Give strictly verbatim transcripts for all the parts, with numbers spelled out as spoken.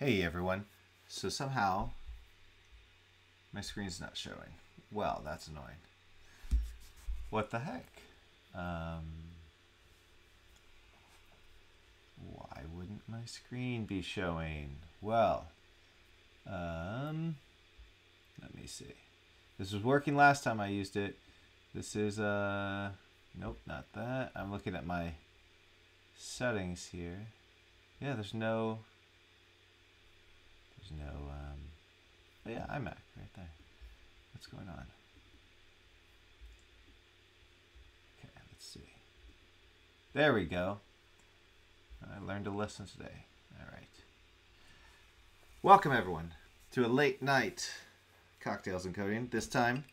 Hey everyone, so somehow my screen's not showing. Well, that's annoying. What the heck? Um, why wouldn't my screen be showing? Well, um, let me see. This was working last time I used it. This is, uh, nope, not that. I'm looking at my settings here. Yeah, there's no... There's no, um, oh yeah, iMac right there. What's going on? Okay, let's see. There we go. I learned a lesson today. All right. Welcome everyone to a late night cocktails and coding. This time,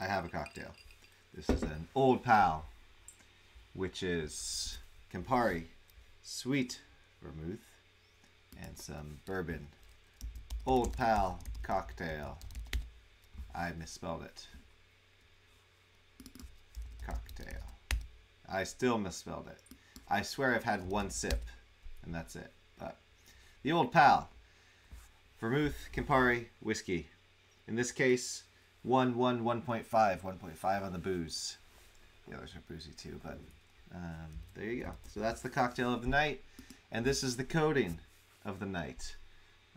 I have a cocktail. This is an old pal, which is Campari sweet vermouth and some bourbon. Old pal cocktail. I misspelled it. Cocktail. I still misspelled it. I swear I've had one sip and that's it. But the old pal. Vermouth, Campari, whiskey. In this case, one, one, one point five, one point five on the booze. The others are boozy too, but um, there you go. So that's the cocktail of the night. And this is the coding of the night.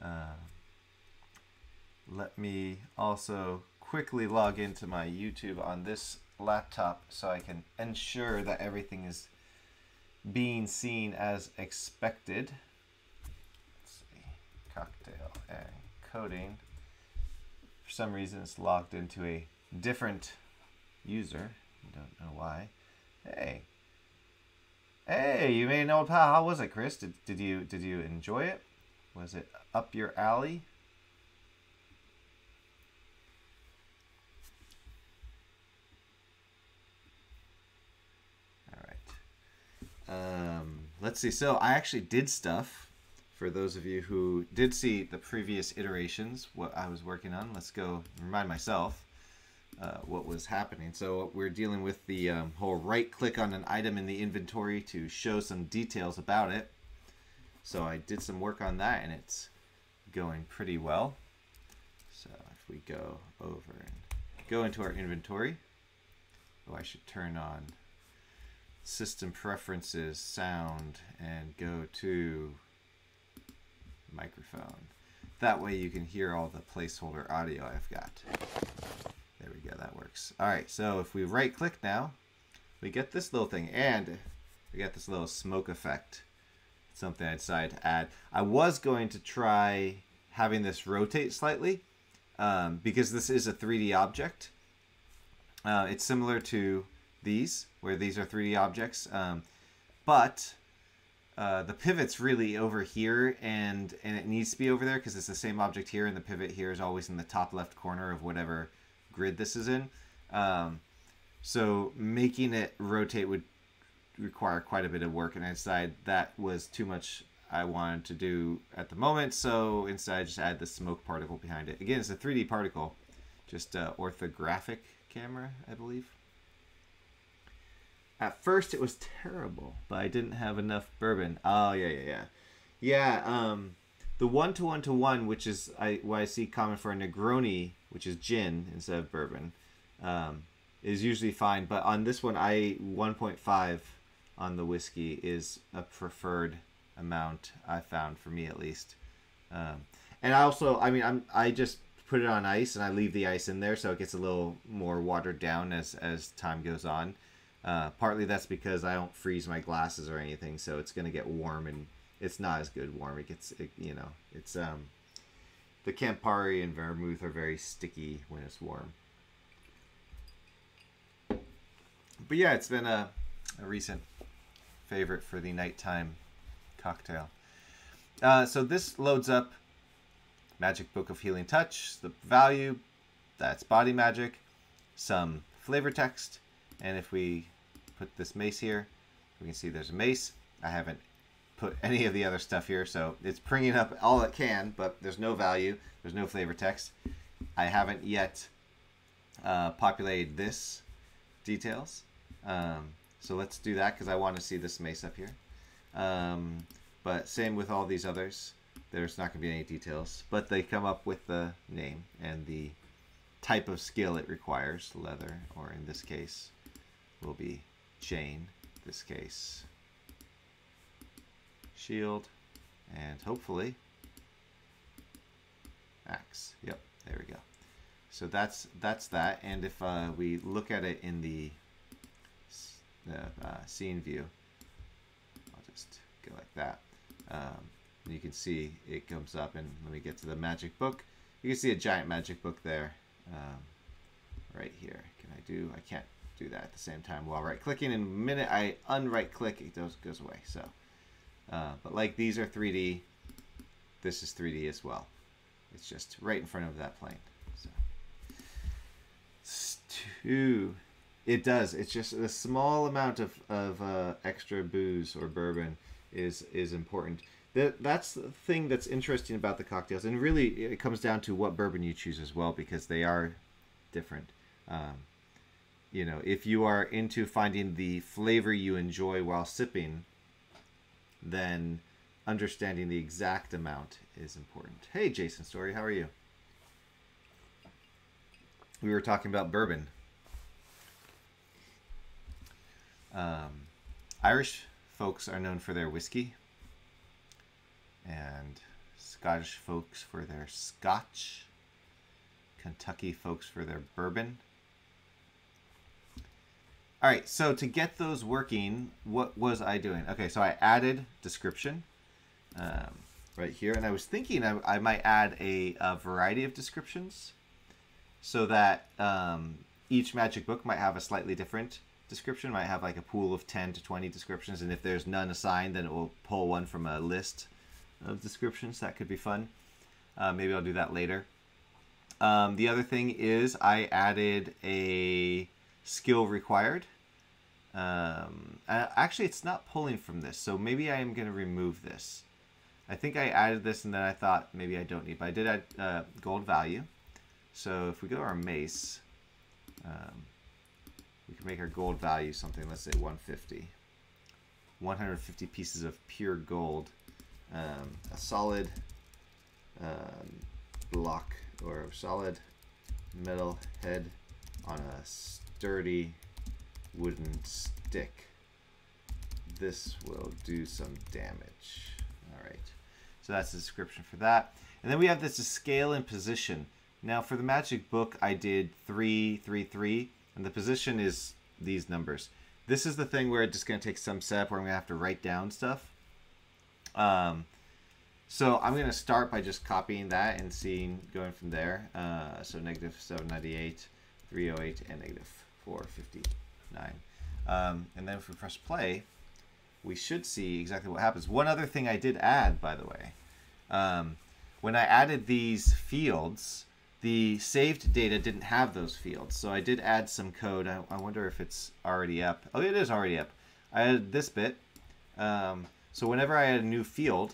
Uh, let me also quickly log into my YouTube on this laptop so I can ensure that everything is being seen as expected. Let's see, cocktail and coding. For some reason it's logged into a different user. I don't know why. Hey. Hey, you made an old pal. How was it, Chris? Did, did you did you enjoy it? Was it up your alley? All right. Um, let's see. So I actually did stuff. For those of you who did see the previous iterations, what I was working on. Let's go remind myself. Uh, what was happening. So we're dealing with the um, whole right click on an item in the inventory to show some details about it. So I did some work on that and it's going pretty well. So if we go over and go into our inventory. Oh, I should turn on system preferences, sound, and go to microphone. That way you can hear all the placeholder audio I've got. There we go, that works. All right, so if we right click now, we get this little thing and we got this little smoke effect. It's something I decided to add. I was going to try having this rotate slightly um, because this is a three D object. Uh, it's similar to these, where these are three D objects, um, but uh, the pivot's really over here and, and it needs to be over there because it's the same object here and the pivot here is always in the top left corner of whatever grid this is in, um, so making it rotate would require quite a bit of work, and I decided that was too much I wanted to do at the moment, so instead I just add the smoke particle behind it. Again, it's a three D particle, just a orthographic camera, I believe. At first it was terrible, but I didn't have enough bourbon. Oh, yeah, yeah, yeah. Yeah, um, the one-to-one-to-one, which is I, what I see common for a Negroni, which is gin instead of bourbon, um, is usually fine. But on this one, I one point five on the whiskey is a preferred amount I found for me at least. Um, and I also, I mean, I'm, I just put it on ice and I leave the ice in there so it gets a little more watered down as, as time goes on. Uh, partly that's because I don't freeze my glasses or anything, so it's going to get warm and it's not as good warm. It gets, it, you know, it's... Um, The Campari and vermouth are very sticky when it's warm. But yeah, it's been a, a recent favorite for the nighttime cocktail. Uh, so this loads up Magic Book of Healing Touch, the value, that's body magic, some flavor text. And if we put this mace here, we can see there's a mace. I haven't put any of the other stuff here, so it's bringing up all it can, but there's no value, there's no flavor text. I haven't yet uh, populated this details, um, so let's do that because I want to see this mace up here. Um, But same with all these others. There's not going to be any details. But they come up with the name and the type of skill it requires. Leather, or in this case, will be chain. This case, shield. And hopefully, axe. Yep, there we go. So that's that's that. And if uh, we look at it in the uh, scene view, I'll just go like that. Um, and you can see it comes up. And let me get to the magic book. You can see a giant magic book there, um, right here. Can I do? I can't do that at the same time while right-clicking. In a minute I unright-click, it goes goes away. So, uh, but like these are three D. This is three D as well. It's just right in front of that plane. So. Two. It does. It's just a small amount of, of uh, extra booze or bourbon is is important. That That's the thing that's interesting about the cocktails. And really, it comes down to what bourbon you choose as well, because they are different. Um, you know, if you are into finding the flavor you enjoy while sipping, then understanding the exact amount is important. Hey, Jason Story, how are you? We were talking about bourbon. Um, Irish folks are known for their whiskey, and Scottish folks for their scotch, Kentucky folks for their bourbon. All right, so to get those working, what was I doing? Okay, so I added description um, right here, and I was thinking I, I might add a, a variety of descriptions, so that um, each magic book might have a slightly different description, might have like a pool of ten to twenty descriptions, and if there's none assigned, then it will pull one from a list of descriptions. That could be fun. Uh, maybe I'll do that later. Um, the other thing is I added a skill required. Um, uh, actually, it's not pulling from this, so maybe I am going to remove this. I think I added this, and then I thought maybe I don't need, but I did add uh, gold value. So if we go to our mace, um, we can make our gold value something, let's say one hundred fifty. one hundred fifty pieces of pure gold. Um, a solid um, block or a solid metal head on a sturdy wooden stick. This will do some damage. All right. So that's the description for that. And then we have this to scale and position. Now for the magic book, I did three, three, three, and the position is these numbers. This is the thing where it's just going to take some setup where I'm going to have to write down stuff. Um, so I'm going to start by just copying that and seeing, going from there. Uh, so negative seven ninety-eight, three oh eight, and negative four fifty-nine. Um, and then if we press play, we should see exactly what happens. One other thing I did add, by the way, um, when I added these fields, the saved data didn't have those fields, so I did add some code. I, I wonder if it's already up. Oh, it is already up. I added this bit. Um, so whenever I add a new field,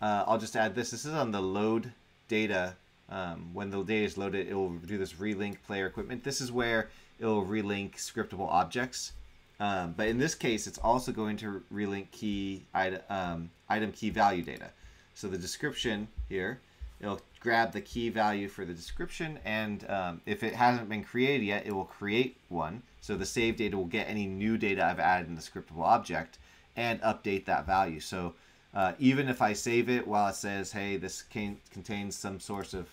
uh, I'll just add this. This is on the load data. Um, when the data is loaded, it will do this relink player equipment. This is where it will relink scriptable objects. Um, but in this case, it's also going to relink key item, um, item key value data. So the description here, it'll grab the key value for the description, and um, if it hasn't been created yet, it will create one. So the save data will get any new data I've added in the scriptable object and update that value. So uh, even if I save it while it says, hey, this can, contains some source of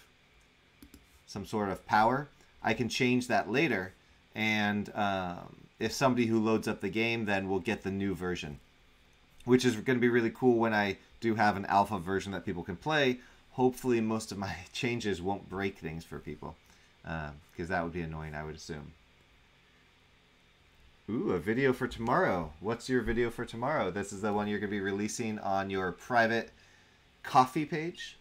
some sort of power, I can change that later, and um, if somebody who loads up the game then will get the new version, which is going to be really cool when I do have an alpha version that people can play. Hopefully most of my changes won't break things for people, because um, that would be annoying, I would assume. Ooh, a video for tomorrow. What's your video for tomorrow? This is the one you're going to be releasing on your private coffee page.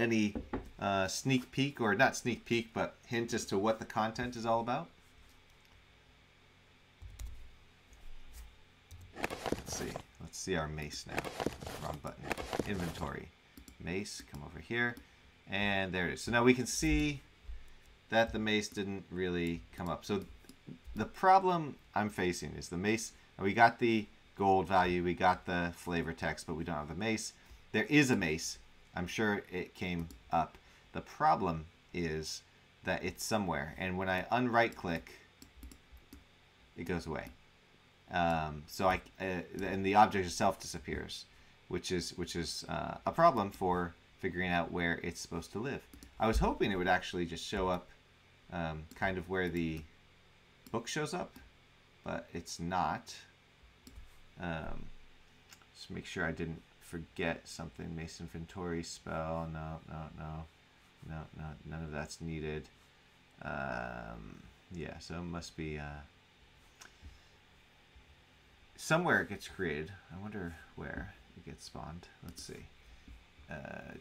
Any uh, sneak peek, or not sneak peek, but hint as to what the content is all about? Let's see. Let's see our mace now. Wrong button. Inventory. Mace. Come over here. And there it is. So now we can see that the mace didn't really come up. So the problem I'm facing is the mace. We got the gold value. We got the flavor text, but we don't have the mace. There is a mace. I'm sure it came up. The problem is that it's somewhere. And when I unright click, it goes away. Um, so I, uh, and the object itself disappears, which is, which is uh, a problem for figuring out where it's supposed to live. I was hoping it would actually just show up um, kind of where the book shows up, but it's not. Um, just make sure I didn't forget something. Mace inventory spell. No, no, no, no, no. None of that's needed. Um, yeah, so it must be uh, somewhere it gets created. I wonder where it gets spawned. Let's see. Uh,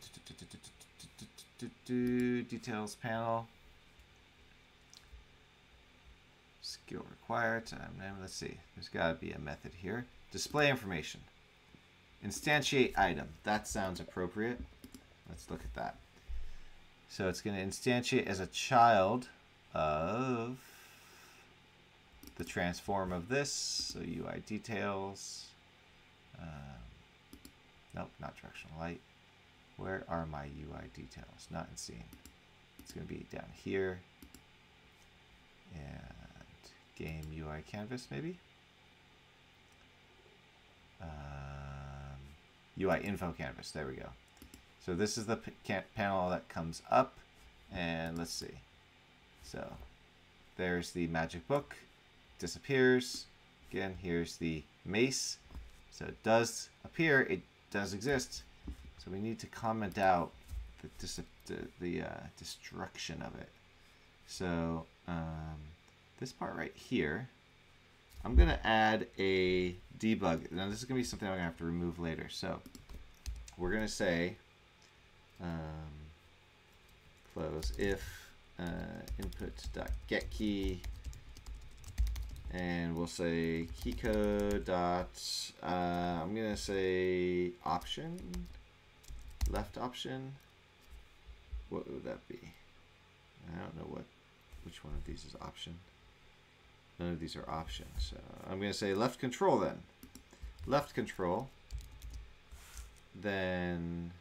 details panel. Skill required. Time name. Let's see. There's got to be a method here. Display information. Instantiate item. That sounds appropriate. Let's look at that. So it's going to instantiate as a child of the transform of this. So U I details. Um, nope, not directional light. Where are my U I details? Not in scene. It's going to be down here. And game U I canvas, maybe. Um, U I info canvas. There we go. So this is the p can panel that comes up. And let's see. So there's the magic book. Disappears. Again, here's the mace. So it does appear. It does exist. So we need to comment out the, dis the, the uh, destruction of it. So um, this part right here, I'm going to add a debug. Now this is going to be something I'm going to have to remove later. So we're going to say um, close if uh, input.getKey, and we'll say keycode dot, uh, I'm going to say option, left option. What would that be? I don't know what, which one of these is option. None of these are options. So I'm going to say left control then. Left control. Then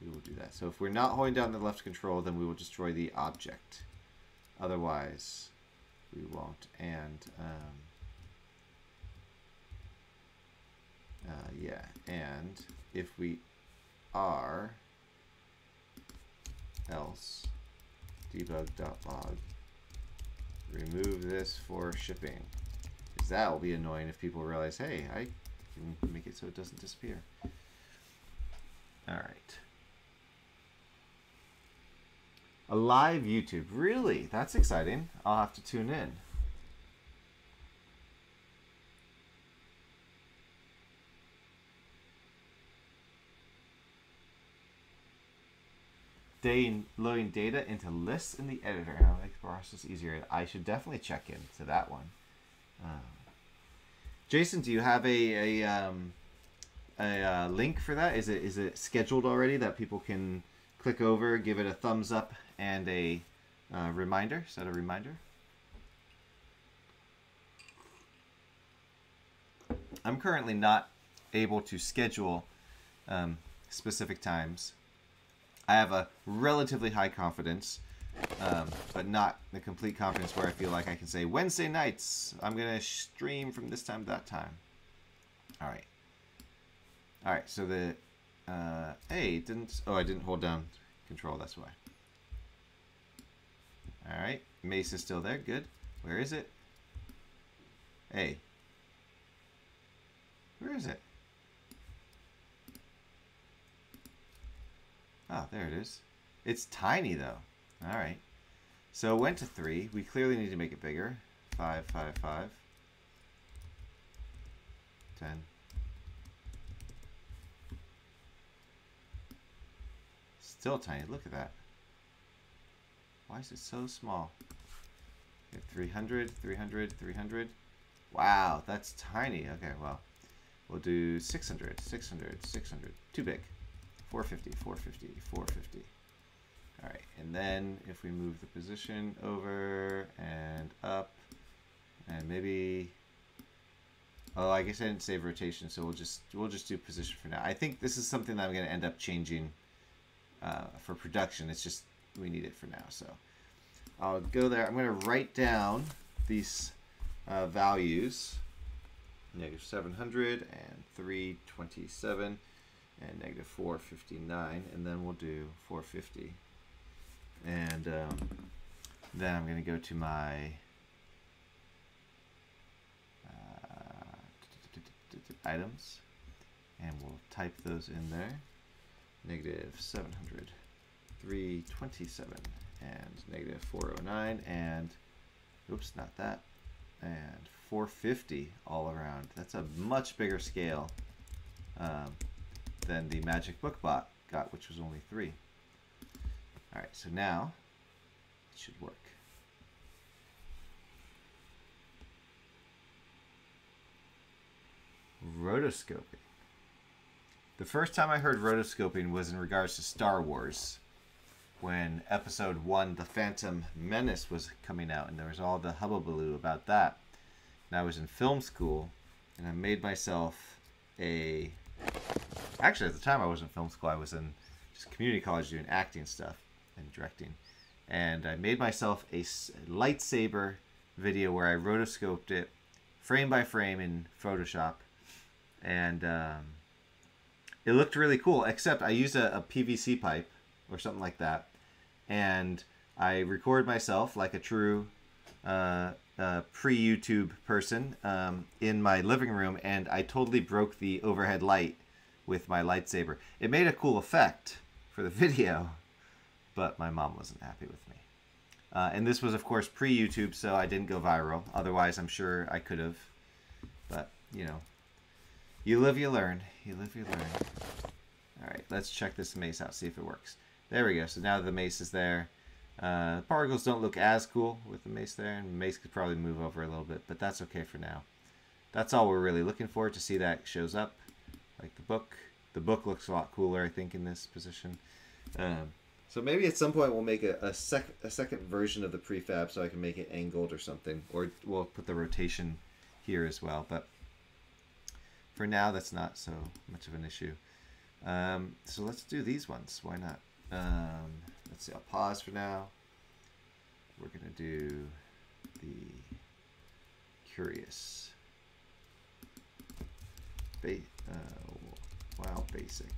we will do that. So if we're not holding down the left control, then we will destroy the object. Otherwise, we won't. And um, uh, yeah. And if we are else debug.log, remove this for shipping, because that will be annoying if people realize, hey, I can make it so it doesn't disappear. All right. A live YouTube. Really? That's exciting. I'll have to tune in. Day loading data into lists in the editor. I'll make the process easier. I should definitely check in to that one. Um, Jason, do you have a a, um, a uh, link for that? Is it is it scheduled already that people can click over, give it a thumbs up, and a uh, reminder? Set a reminder. I'm currently not able to schedule um, specific times. I have a relatively high confidence, um, but not the complete confidence where I feel like I can say, Wednesday nights, I'm going to stream from this time to that time. All right. All right, so the, uh, hey, didn't, oh, I didn't hold down control, that's why. All right, mace is still there, good. Where is it? Hey. Where is it? Oh, there it is. It's tiny, though. All right. So it went to three. We clearly need to make it bigger. Five, five, five. Ten. Still tiny. Look at that. Why is it so small? three hundred, three hundred, three hundred. Wow, that's tiny. Okay, well, we'll do six hundred, six hundred, six hundred. Too big. four fifty, four fifty, four fifty. All right, and then if we move the position over and up, and maybe Oh, I guess I didn't save rotation, so we'll just we'll just do position for now. I think this is something that I'm going to end up changing uh, for production. It's just we need it for now, so I'll go there. I'm going to write down these uh, values: negative seven hundred and three twenty-seven and negative four fifty-nine, and then we'll do four fifty. And um, then I'm going to go to my items, and we'll type those in there. Negative seven hundred, three twenty-seven, and negative four oh nine, and oops, not that, and four fifty all around. That's a much bigger scale um, than the Magic Book Bot got, which was only three. All right, so now it should work. Rotoscoping. The first time I heard rotoscoping was in regards to Star Wars, when episode one, The Phantom Menace, was coming out, and there was all the hubbubaloo about that. And I was in film school, and I made myself a... Actually, at the time I was in film school, I was in just community college doing acting stuff and directing. And I made myself a lightsaber video where I rotoscoped it frame by frame in Photoshop. And um, it looked really cool, except I used a, a P V C pipe or something like that. And I recorded myself like a true uh, uh, pre-YouTube person um, in my living room. And I totally broke the overhead light with my lightsaber. It made a cool effect for the video, but my mom wasn't happy with me. Uh, and this was, of course, pre-YouTube, so I didn't go viral. Otherwise, I'm sure I could have. But, you know. You live, you learn. You live, you learn. All right, let's check this mace out, see if it works. There we go. So now the mace is there. Uh, particles don't look as cool with the mace there, and the mace could probably move over a little bit, but that's okay for now. That's all we're really looking for, to see that shows up, like the book. The book looks a lot cooler, I think, in this position. Um, so maybe at some point we'll make a, a, sec a second version of the prefab, so I can make it angled or something, or we'll put the rotation here as well, but... For now, that's not so much of an issue. Um, so let's do these ones. Why not? Um, let's see. I'll pause for now. We're going to do the curious. Ba uh, wow, basic.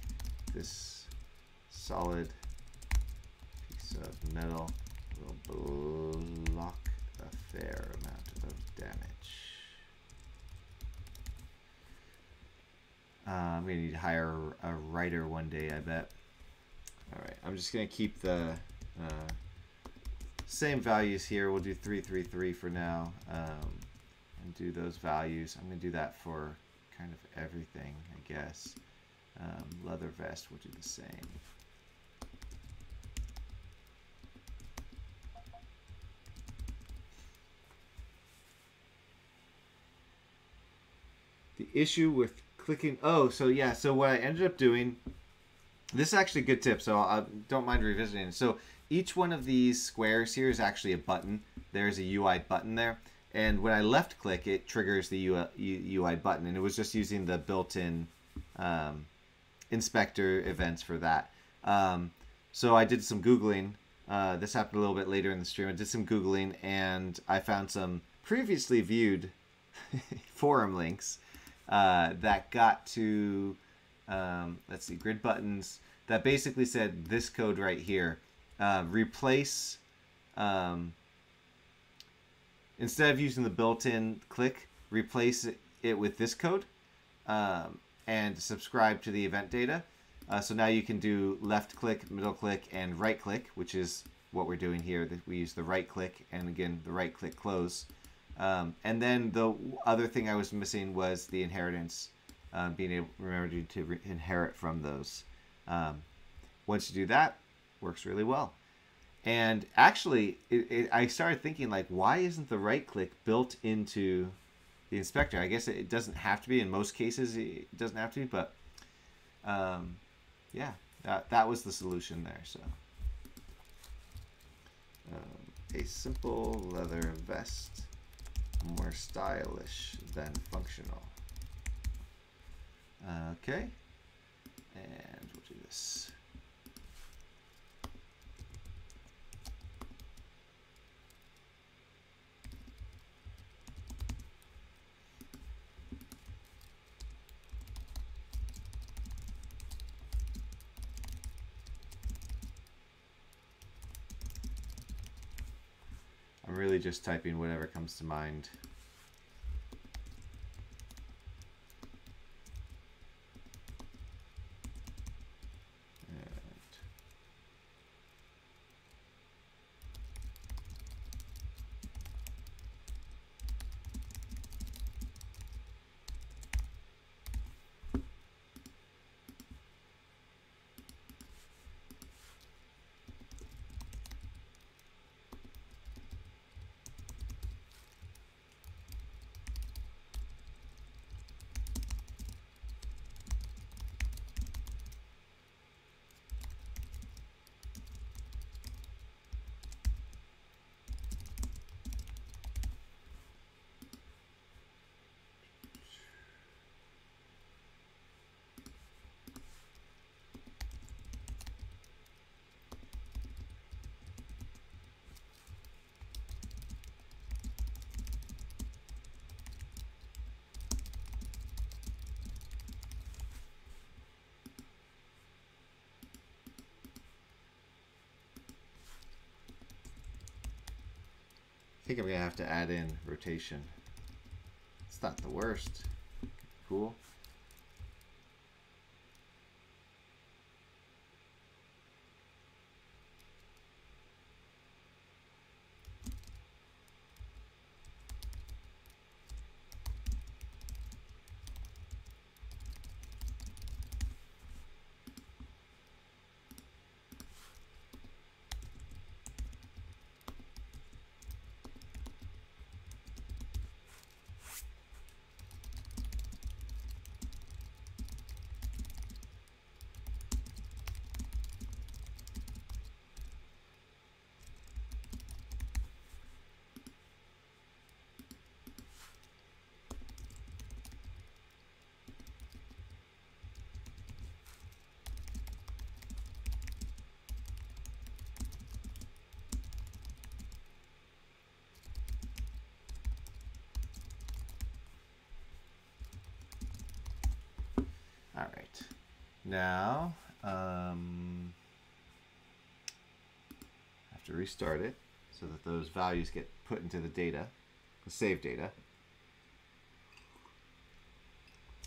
This solid piece of metal will block a fair amount of damage. Uh, I'm going to need to hire a writer one day, I bet. Alright, I'm just going to keep the uh, same values here. We'll do three three three for now, um, and do those values. I'm going to do that for kind of everything, I guess. Um, leather vest, we'll do the same. The issue with clicking, oh, so yeah, so what I ended up doing, this is actually a good tip, so I don't mind revisiting it. So each one of these squares here is actually a button. There's a U I button there, and when I left click, it triggers the U I button, and it was just using the built-in um, inspector events for that. Um, so I did some Googling. Uh, this happened a little bit later in the stream. I did some Googling, and I found some previously viewed forum links Uh, that got to, um, let's see, grid buttons, that basically said this code right here. Uh, replace, um, instead of using the built-in click, replace it, it with this code, um, and subscribe to the event data. Uh, so now you can do left click, middle click, and right click, which is what we're doing here. We use the right click, and again, the right click close. Um, and then the other thing I was missing was the inheritance, uh, being able remember to re inherit from those. Um, once you do that, works really well. And actually, it, it, I started thinking, like, why isn't the right click built into the inspector? I guess it doesn't have to be. In most cases, it doesn't have to be. But um, yeah, that, that was the solution there. So um, a simple leather vest. More stylish than functional. Okay, and we'll do this. I'm really just typing whatever comes to mind. I think I'm gonna have to add in rotation. It's not the worst. Cool. Now, um, I have to restart it so that those values get put into the data, the save data.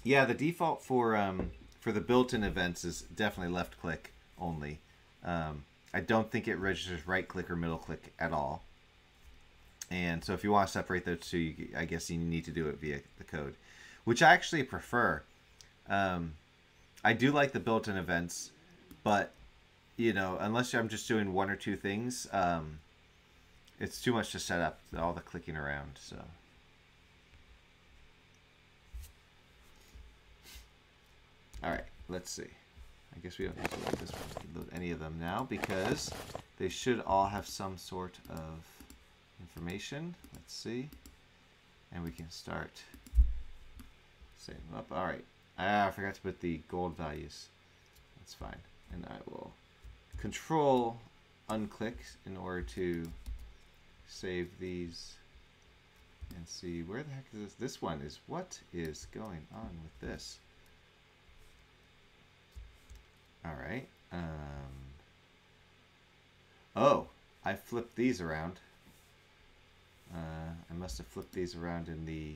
Yeah, the default for um, for the built-in events is definitely left-click only. Um, I don't think it registers right-click or middle-click at all. And so if you want to separate those two, you, I guess you need to do it via the code, which I actually prefer. Um, I do like the built-in events, but, you know, unless I'm just doing one or two things, um, it's too much to set up, all the clicking around, so. All right, let's see. I guess we don't need to load, this one, load any of them now because they should all have some sort of information. Let's see. And we can start setting them up. All right. Ah, I forgot to put the gold values. That's fine. And I will control unclick in order to save these and see where the heck is this. This one is what is going on with this. All right. Um, oh, I flipped these around. Uh, I must have flipped these around in the...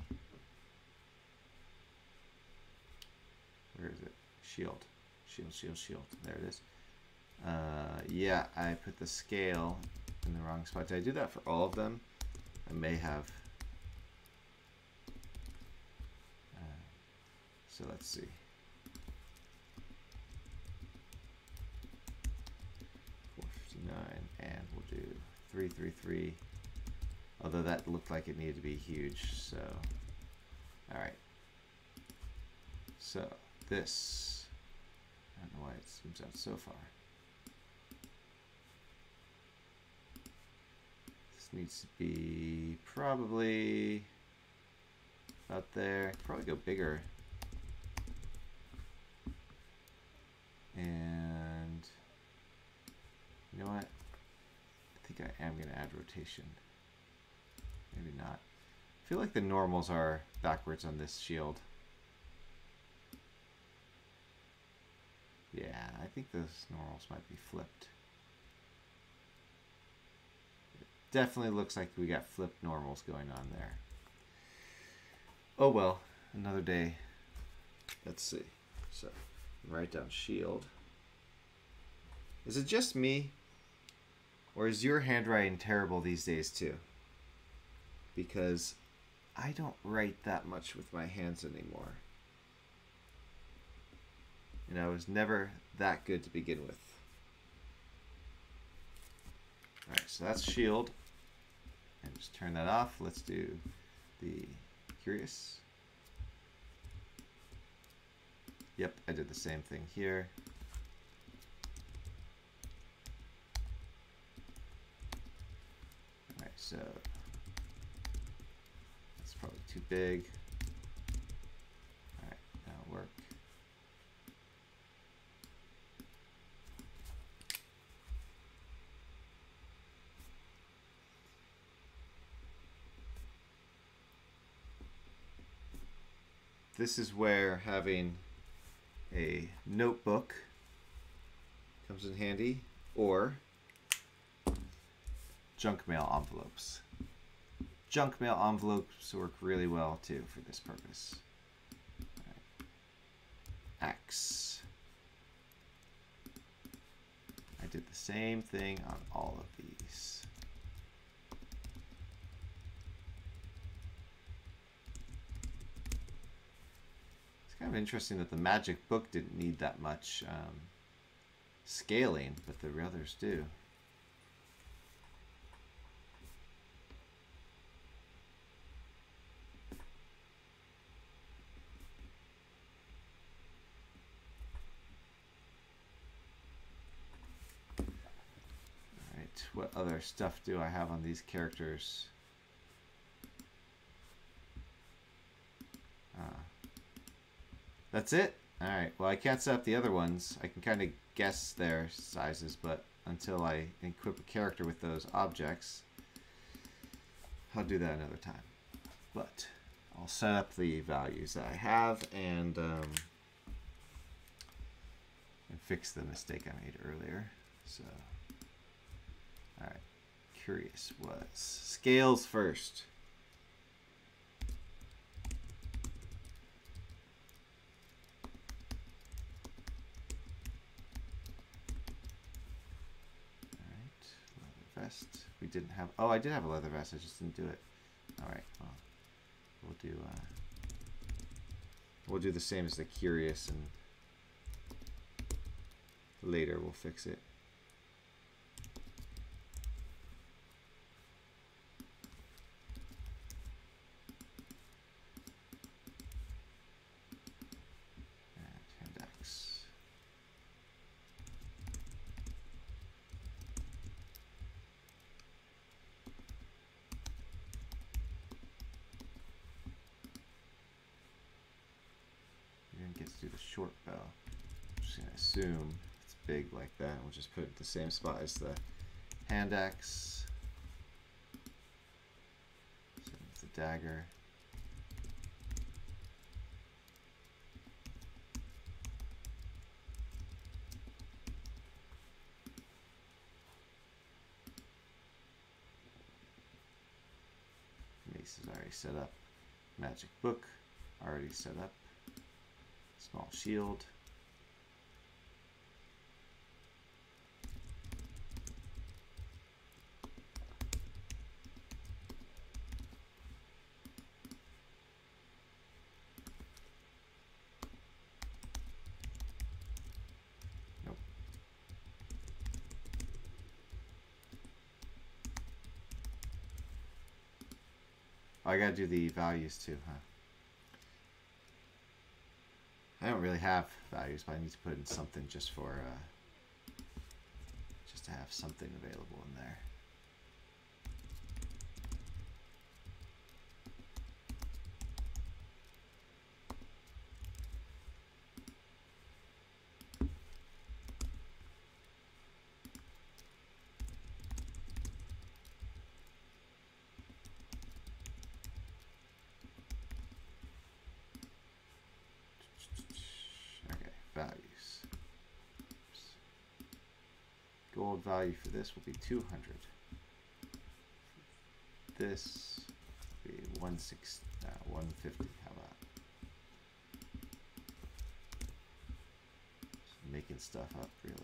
Where is it? Shield. Shield, shield, shield. There it is. Uh, yeah, I put the scale in the wrong spot. Did I do that for all of them? I may have. Uh, so let's see. four fifty-nine, and we'll do three thirty-three. Although that looked like it needed to be huge, so. All right. So. This, I don't know why it zooms out so far. This needs to be probably about there. Probably go bigger. And you know what? I think I am going to add rotation. Maybe not. I feel like the normals are backwards on this shield. Yeah, I think those normals might be flipped. It definitely looks like we got flipped normals going on there. Oh well, another day. Let's see. So, write down shield. Is it just me? Or is your handwriting terrible these days too? Because I don't write that much with my hands anymore. And I was never that good to begin with. Alright, so that's shield. And just turn that off. Let's do the curious. Yep, I did the same thing here. Alright, so that's probably too big. Alright, that'll work. This is where having a notebook comes in handy, or junk mail envelopes. Junk mail envelopes work really well too for this purpose. Right. X. I did the same thing on all of these. Kind of interesting that the magic book didn't need that much um, scaling, but the others do. All right, what other stuff do I have on these characters? That's it? Alright, well I can't set up the other ones. I can kind of guess their sizes, but until I equip a character with those objects, I'll do that another time. But I'll set up the values that I have and, um, and fix the mistake I made earlier. So, alright, curious was scales first. We didn't have, oh, I did have a leather vest, I just didn't do it. Alright, well, we'll do, uh, we'll do the same as the curious, and later we'll fix it. Like that, we'll just put it in the same spot as the hand axe, same as the dagger. Mace is already set up, magic book already set up, small shield. I gotta do the values too, huh? I don't really have values, but I need to put in something just for, uh, just to have something available in there. gold value for this will be two hundred. This will be one sixty, uh, one fifty. How about just making stuff up, really?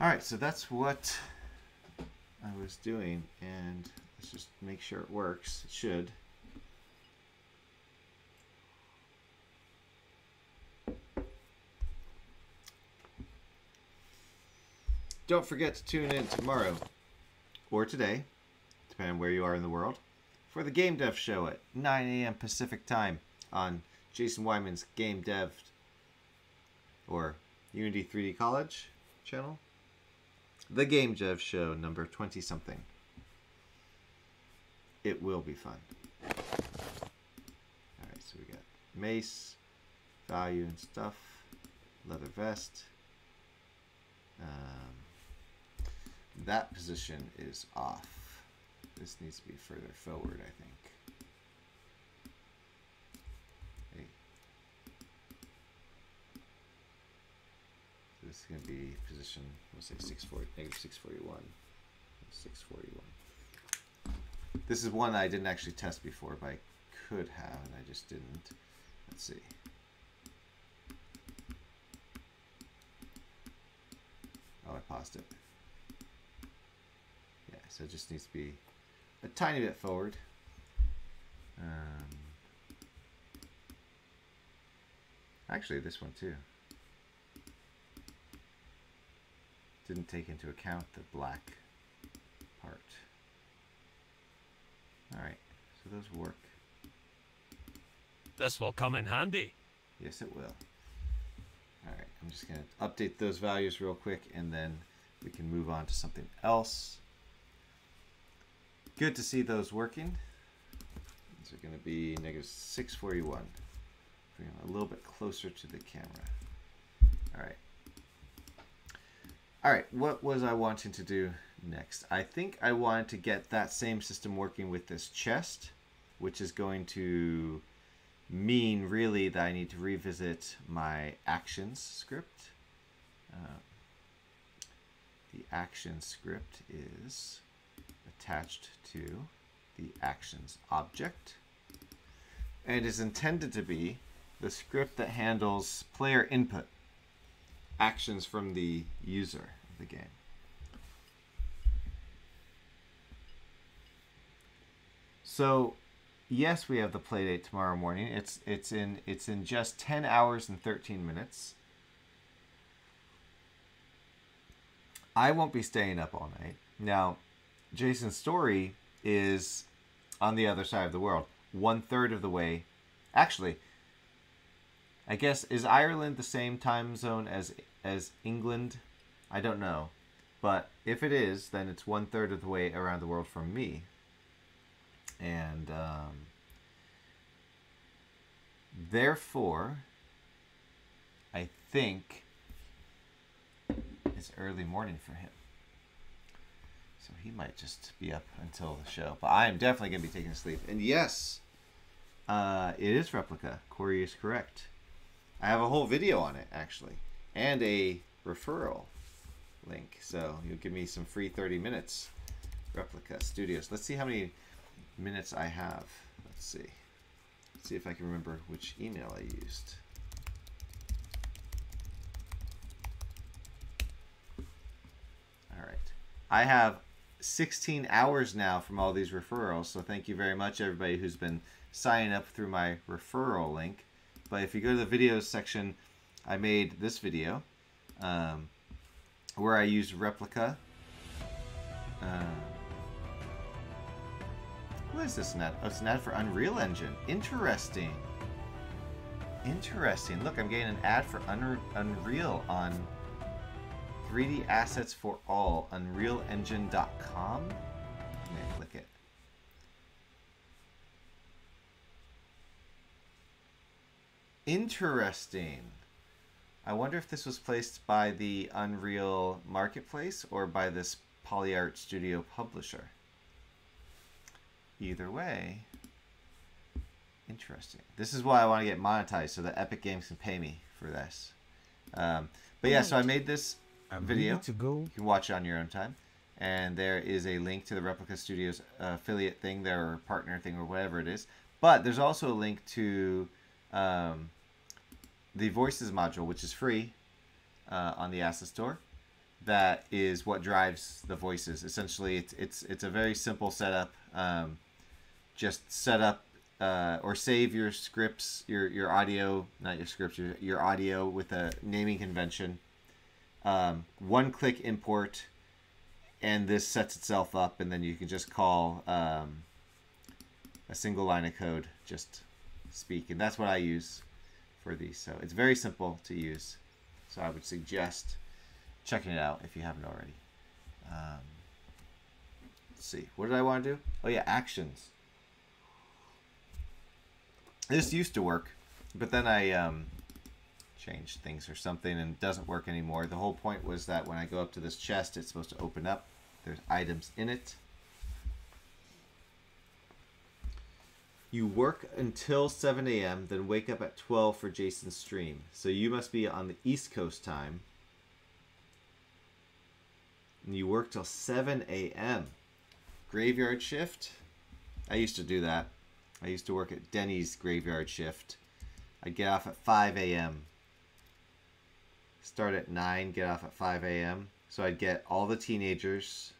All right, so that's what I was doing, and let's just make sure it works. It should. Don't forget to tune in tomorrow, or today, depending on where you are in the world, for the Game Dev Show at nine A M Pacific Time on Jason Wyman's Game Dev or Unity three D College channel. The Game Dev Show number twenty something. It will be fun. Alright, so we got mace, value and stuff, leather vest. Um, that position is off. This needs to be further forward, I think. Hey. This is going to be position, let's say six forty, negative six forty-one, six forty-one. This is one that I didn't actually test before, but I could have, and I just didn't. Let's see. Oh, I paused it. Yeah, so it just needs to be a tiny bit forward. Um, actually, this one too. Didn't take into account the black part. Alright, so those work. This will come in handy. Yes, it will. Alright, I'm just going to update those values real quick, and then we can move on to something else. Good to see those working. These are going to be negative six forty-one. Bring them a little bit closer to the camera. Alright. All right, what was I wanting to do next? I think I wanted to get that same system working with this chest, which is going to mean really that I need to revisit my actions script. Uh, the action script is attached to the actions object, and is intended to be the script that handles player input. Actions from the user of the game. So, yes, we have the play date tomorrow morning. It's it's in it's in just ten hours and thirteen minutes. I won't be staying up all night. Now, Jason's story is on the other side of the world, one third of the way. Actually, I guess, is Ireland the same time zone as as England? I don't know. But if it is, then it's one third of the way around the world from me. And um, therefore, I think it's early morning for him. So he might just be up until the show. But I am definitely going to be taking a sleep. And yes, uh, it is Replica. Corey is correct. I have a whole video on it, actually, and a referral link. So you'll give me some free thirty minutes, Replica Studios. Let's see how many minutes I have. Let's see. Let's see if I can remember which email I used. All right. I have sixteen hours now from all these referrals. So thank you very much, everybody who's been signing up through my referral link. But if you go to the videos section, I made this video um, where I used Replica. Uh, what is this an ad? Oh, it's an ad for Unreal Engine. Interesting. Interesting. Look, I'm getting an ad for Unreal on three D Assets for All, unreal engine dot com. I'm going to click it. Interesting. I wonder if this was placed by the Unreal Marketplace or by this PolyArt Studio publisher. Either way, interesting. This is why I want to get monetized, so that Epic Games can pay me for this. Um, but yeah, so I made this I'm video. To go. You can watch it on your own time. And there is a link to the Replica Studios affiliate thing there, or partner thing, or whatever it is. But there's also a link to um, the Voices module, which is free uh, on the Asset Store. That is what drives the voices. Essentially, it's it's it's a very simple setup. Um, just set up uh, or save your scripts, your your audio, not your scripts, your, your audio with a naming convention. Um, one-click import, and this sets itself up, and then you can just call um, a single line of code, just speak, and that's what I use for these. So it's very simple to use. So I would suggest checking it out if you haven't already. Um, let's see. What did I want to do? Oh, yeah, actions. This used to work, but then I um, changed things or something, and it doesn't work anymore. The whole point was that when I go up to this chest, it's supposed to open up. There's items in it. You work until seven A M, then wake up at twelve for Jason's stream. So you must be on the East Coast time. And you work till seven A M Graveyard shift. I used to do that. I used to work at Denny's graveyard shift. I'd get off at five A M Start at nine, get off at five A M So I'd get all the teenagers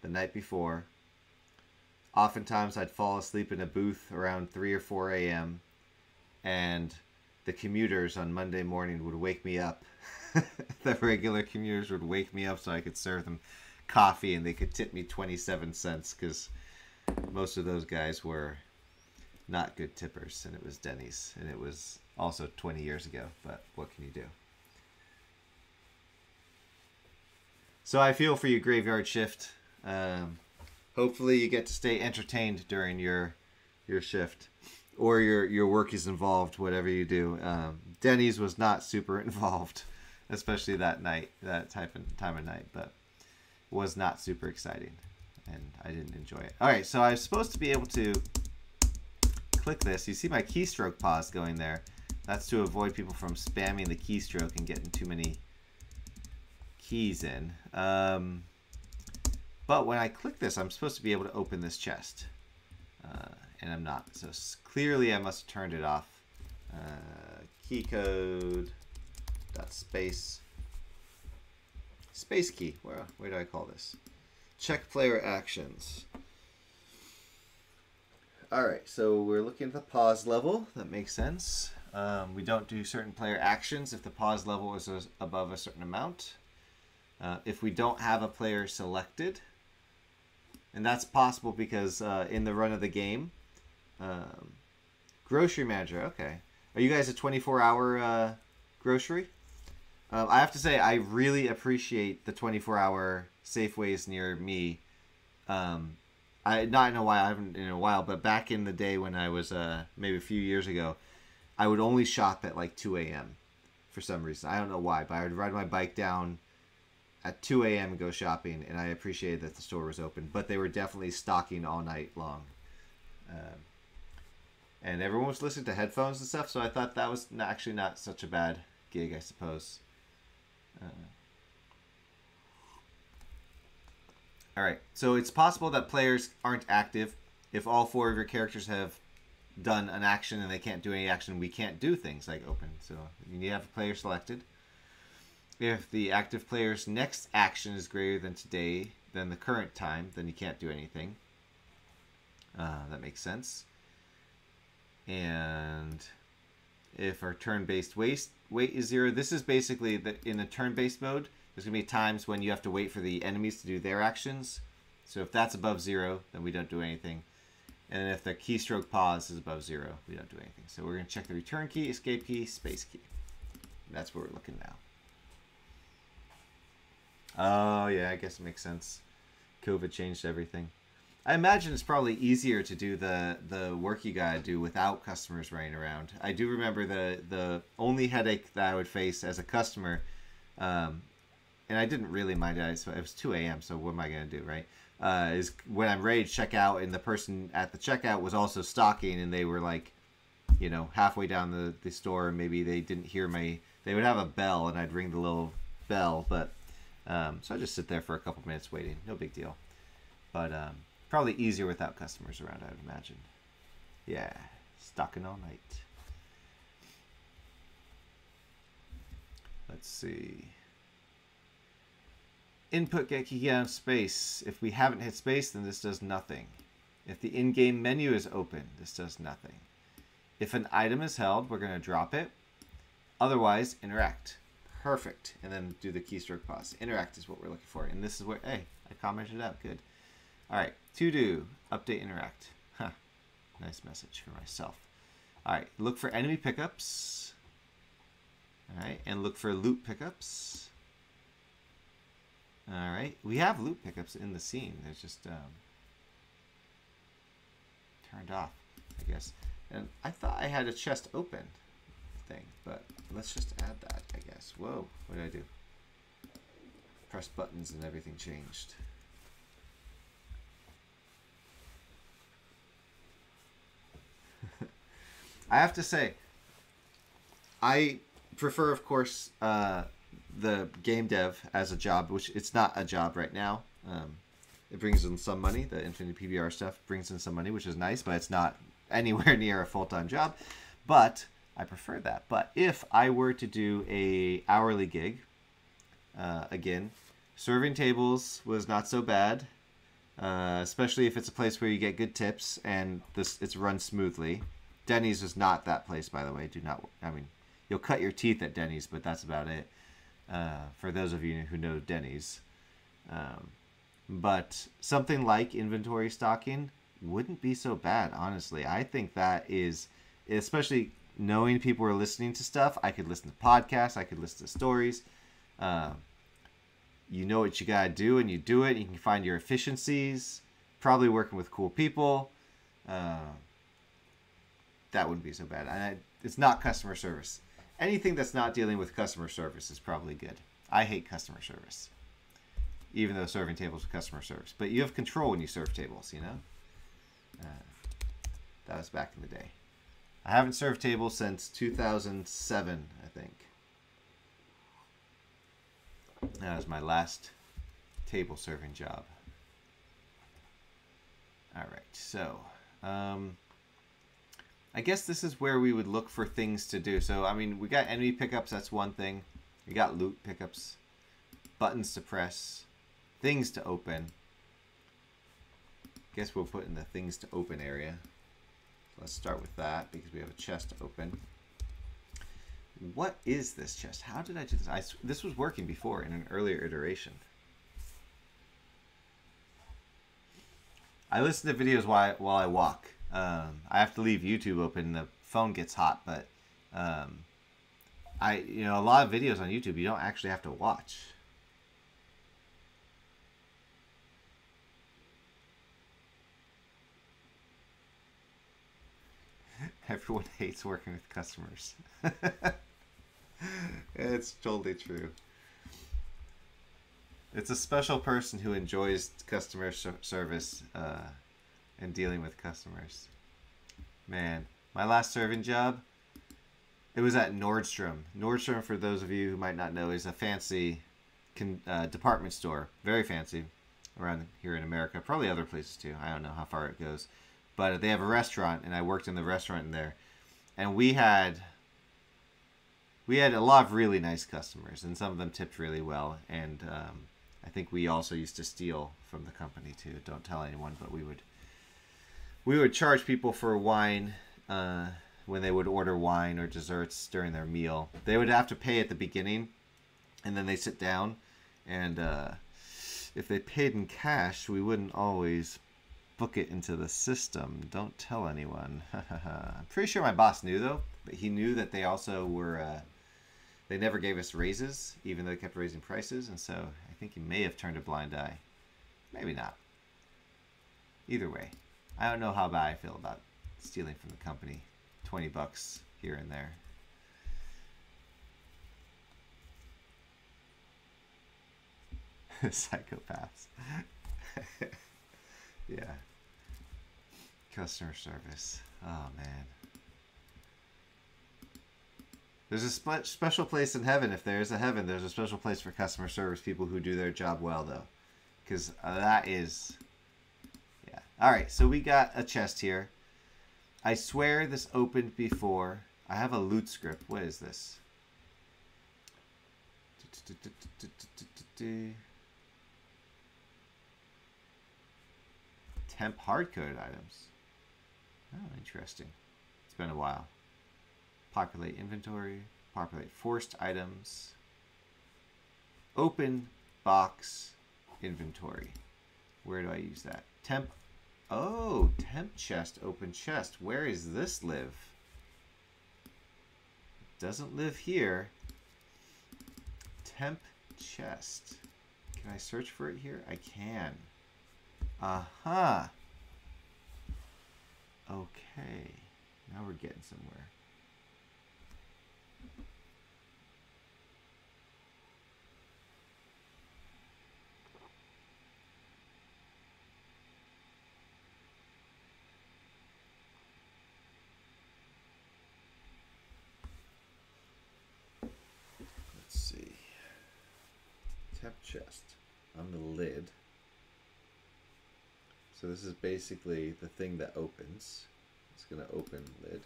the night before. Oftentimes I'd fall asleep in a booth around three or four A M And the commuters on Monday morning would wake me up. The regular commuters would wake me up so I could serve them coffee, and they could tip me twenty-seven cents, because most of those guys were not good tippers, and it was Denny's, and it was also twenty years ago, but what can you do? So I feel for you, graveyard shift. Um, hopefully you get to stay entertained during your your shift. Or your, your work is involved, whatever you do. Um, Denny's was not super involved, especially that night, that type of time of night, but was not super exciting, and I didn't enjoy it. All right, so I was supposed to be able to click this. You see my keystroke pause going there. That's to avoid people from spamming the keystroke and getting too many keys in. Um, but when I click this, I'm supposed to be able to open this chest. Uh, and I'm not. So clearly I must have turned it off. Uh, key code dot space. Space key. Where, where do I call this? Check player actions. All right, so we're looking at the pause level. That makes sense. Um, we don't do certain player actions if the pause level is above a certain amount. Uh, if we don't have a player selected, and that's possible because uh, in the run of the game, um, grocery manager. Okay, are you guys a twenty-four hour uh, grocery? Uh, I have to say I really appreciate the twenty-four hour Safeways near me. Um, I not know why I haven't in a while, but back in the day when I was uh, maybe a few years ago, I would only shop at like two A M for some reason. I don't know why, but I would ride my bike down at two A M and go shopping, and I appreciated that the store was open, but they were definitely stocking all night long. Um, and everyone was listening to headphones and stuff, so I thought that was not, actually not such a bad gig, I suppose. Uh, all right, so it's possible that players aren't active. If all four of your characters have done an action and they can't do any action, we can't do things like open, so you need to have a player selected. If the active player's next action is greater than today, than the current time, then you can't do anything. Uh, that makes sense. And if our turn-based wait, wait is zero, this is basically that in a turn-based mode, there's going to be times when you have to wait for the enemies to do their actions. So if that's above zero, then we don't do anything. And if the keystroke pause is above zero, we don't do anything. So we're going to check the return key, escape key, space key. That's where we're looking now. Oh, yeah, I guess it makes sense. COVID changed everything. I imagine it's probably easier to do the, the work you got to do without customers running around. I do remember the, the only headache that I would face as a customer, um, and I didn't really mind it. So it was two A M, so what am I going to do, right? Uh, is when I'm ready to check out and the person at the checkout was also stocking and they were like, you know, halfway down the, the store, and maybe they didn't hear my... They would have a bell, and I'd ring the little bell, but... Um, so I just sit there for a couple minutes waiting. No big deal. But um, probably easier without customers around, I would imagine. Yeah, stocking all night. Let's see. Input get key out of space. If we haven't hit space, then this does nothing. If the in-game menu is open, this does nothing. If an item is held, we're going to drop it. Otherwise, interact. Perfect. And then do the keystroke pause. Interact is what we're looking for. And this is where, hey, I commented out. Good. All right. To do. Update interact. Huh. Nice message for myself. All right. Look for enemy pickups. All right. And look for loot pickups. All right. We have loot pickups in the scene. It's just um, turned off, I guess. And I thought I had a chest open. Thing, but let's just add that, I guess. Whoa, what did I do? Press buttons and everything changed. I have to say, I prefer, of course, uh, the game dev as a job, which it's not a job right now. Um, it brings in some money. The Infinity P B R stuff brings in some money, which is nice, but it's not anywhere near a full-time job. But I prefer that. But if I were to do a hourly gig, uh, again, serving tables was not so bad, uh, especially if it's a place where you get good tips and this it's run smoothly. Denny's is not that place, by the way. Do not. I mean, you'll cut your teeth at Denny's, but that's about it. Uh, for those of you who know Denny's, um, but something like inventory stocking wouldn't be so bad, honestly. I think that is, especially knowing people are listening to stuff, I could listen to podcasts, I could listen to stories. Um, you know what you got to do and you do it. You can find your efficiencies, probably working with cool people. Uh, that wouldn't be so bad. I, it's not customer service. Anything that's not dealing with customer service is probably good. I hate customer service, even though serving tables is customer service. But you have control when you serve tables, you know? Uh, that was back in the day. I haven't served tables since two thousand seven, I think. That was my last table serving job. All right, so um, I guess this is where we would look for things to do. So, I mean, we got enemy pickups. That's one thing. We got loot pickups, buttons to press, things to open. Guess we'll put in the things to open area. Let's start with that because we have a chest open. What is this chest? How did I do this? I, this was working before in an earlier iteration. I listen to videos while I, while I walk. Um, I have to leave YouTube open. The phone gets hot, but um, I, you know, a lot of videos on YouTube you don't actually have to watch. Everyone hates working with customers. It's totally true. It's a special person who enjoys customer service uh, and dealing with customers. Man, my last serving job, it was at Nordstrom. Nordstrom, for those of you who might not know, is a fancy con uh, department store. Very fancy around here in America. Probably other places too. I don't know how far it goes. But they have a restaurant, and I worked in the restaurant in there, and we had we had a lot of really nice customers, and some of them tipped really well. And um, I think we also used to steal from the company too. Don't tell anyone, but we would we would charge people for wine uh, when they would order wine or desserts during their meal. They would have to pay at the beginning, and then they sit down, and uh, if they paid in cash, we wouldn't always book it into the system. Don't tell anyone. I'm pretty sure my boss knew, though, but he knew that they also were, uh, they never gave us raises, even though they kept raising prices, and so I think he may have turned a blind eye. Maybe not. Either way, I don't know how bad I feel about stealing from the company. twenty bucks here and there. Psychopaths. Yeah. Customer service. Oh, man. There's a spe special place in heaven. If there's a heaven, there's a special place for customer service people who do their job well, though. Because that is... Yeah. Alright, so we got a chest here. I swear this opened before. I have a loot script. What is this? Temp hard-coded items. Oh, interesting. It's been a while. Populate inventory. Populate forced items. Open box inventory. Where do I use that? Temp. Oh, temp chest, open chest. Where is this live? It doesn't live here. Temp chest. Can I search for it here? I can. Aha. Uh-huh. Okay. Now we're getting somewhere. Temp chest on the lid. So this is basically the thing that opens. It's gonna open lid.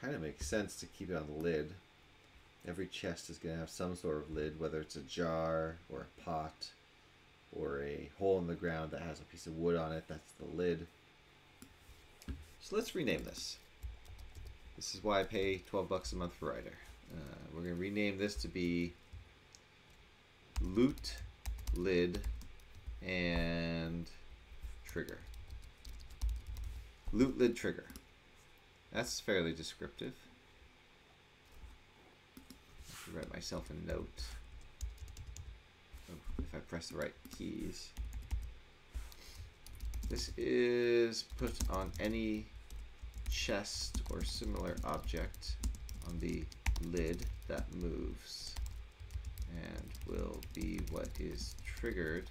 Kind of makes sense to keep it on the lid. Every chest is gonna have some sort of lid, whether it's a jar or a pot or a hole in the ground that has a piece of wood on it. That's the lid. So let's rename this. This is why I pay twelve bucks a month for Rider. Uh, we're gonna rename this to be loot, lid, and trigger. Loot, lid, trigger. That's fairly descriptive. I should write myself a note. Oh, if I press the right keys. This is put on any chest or similar object on the lid that moves, and will be what is triggered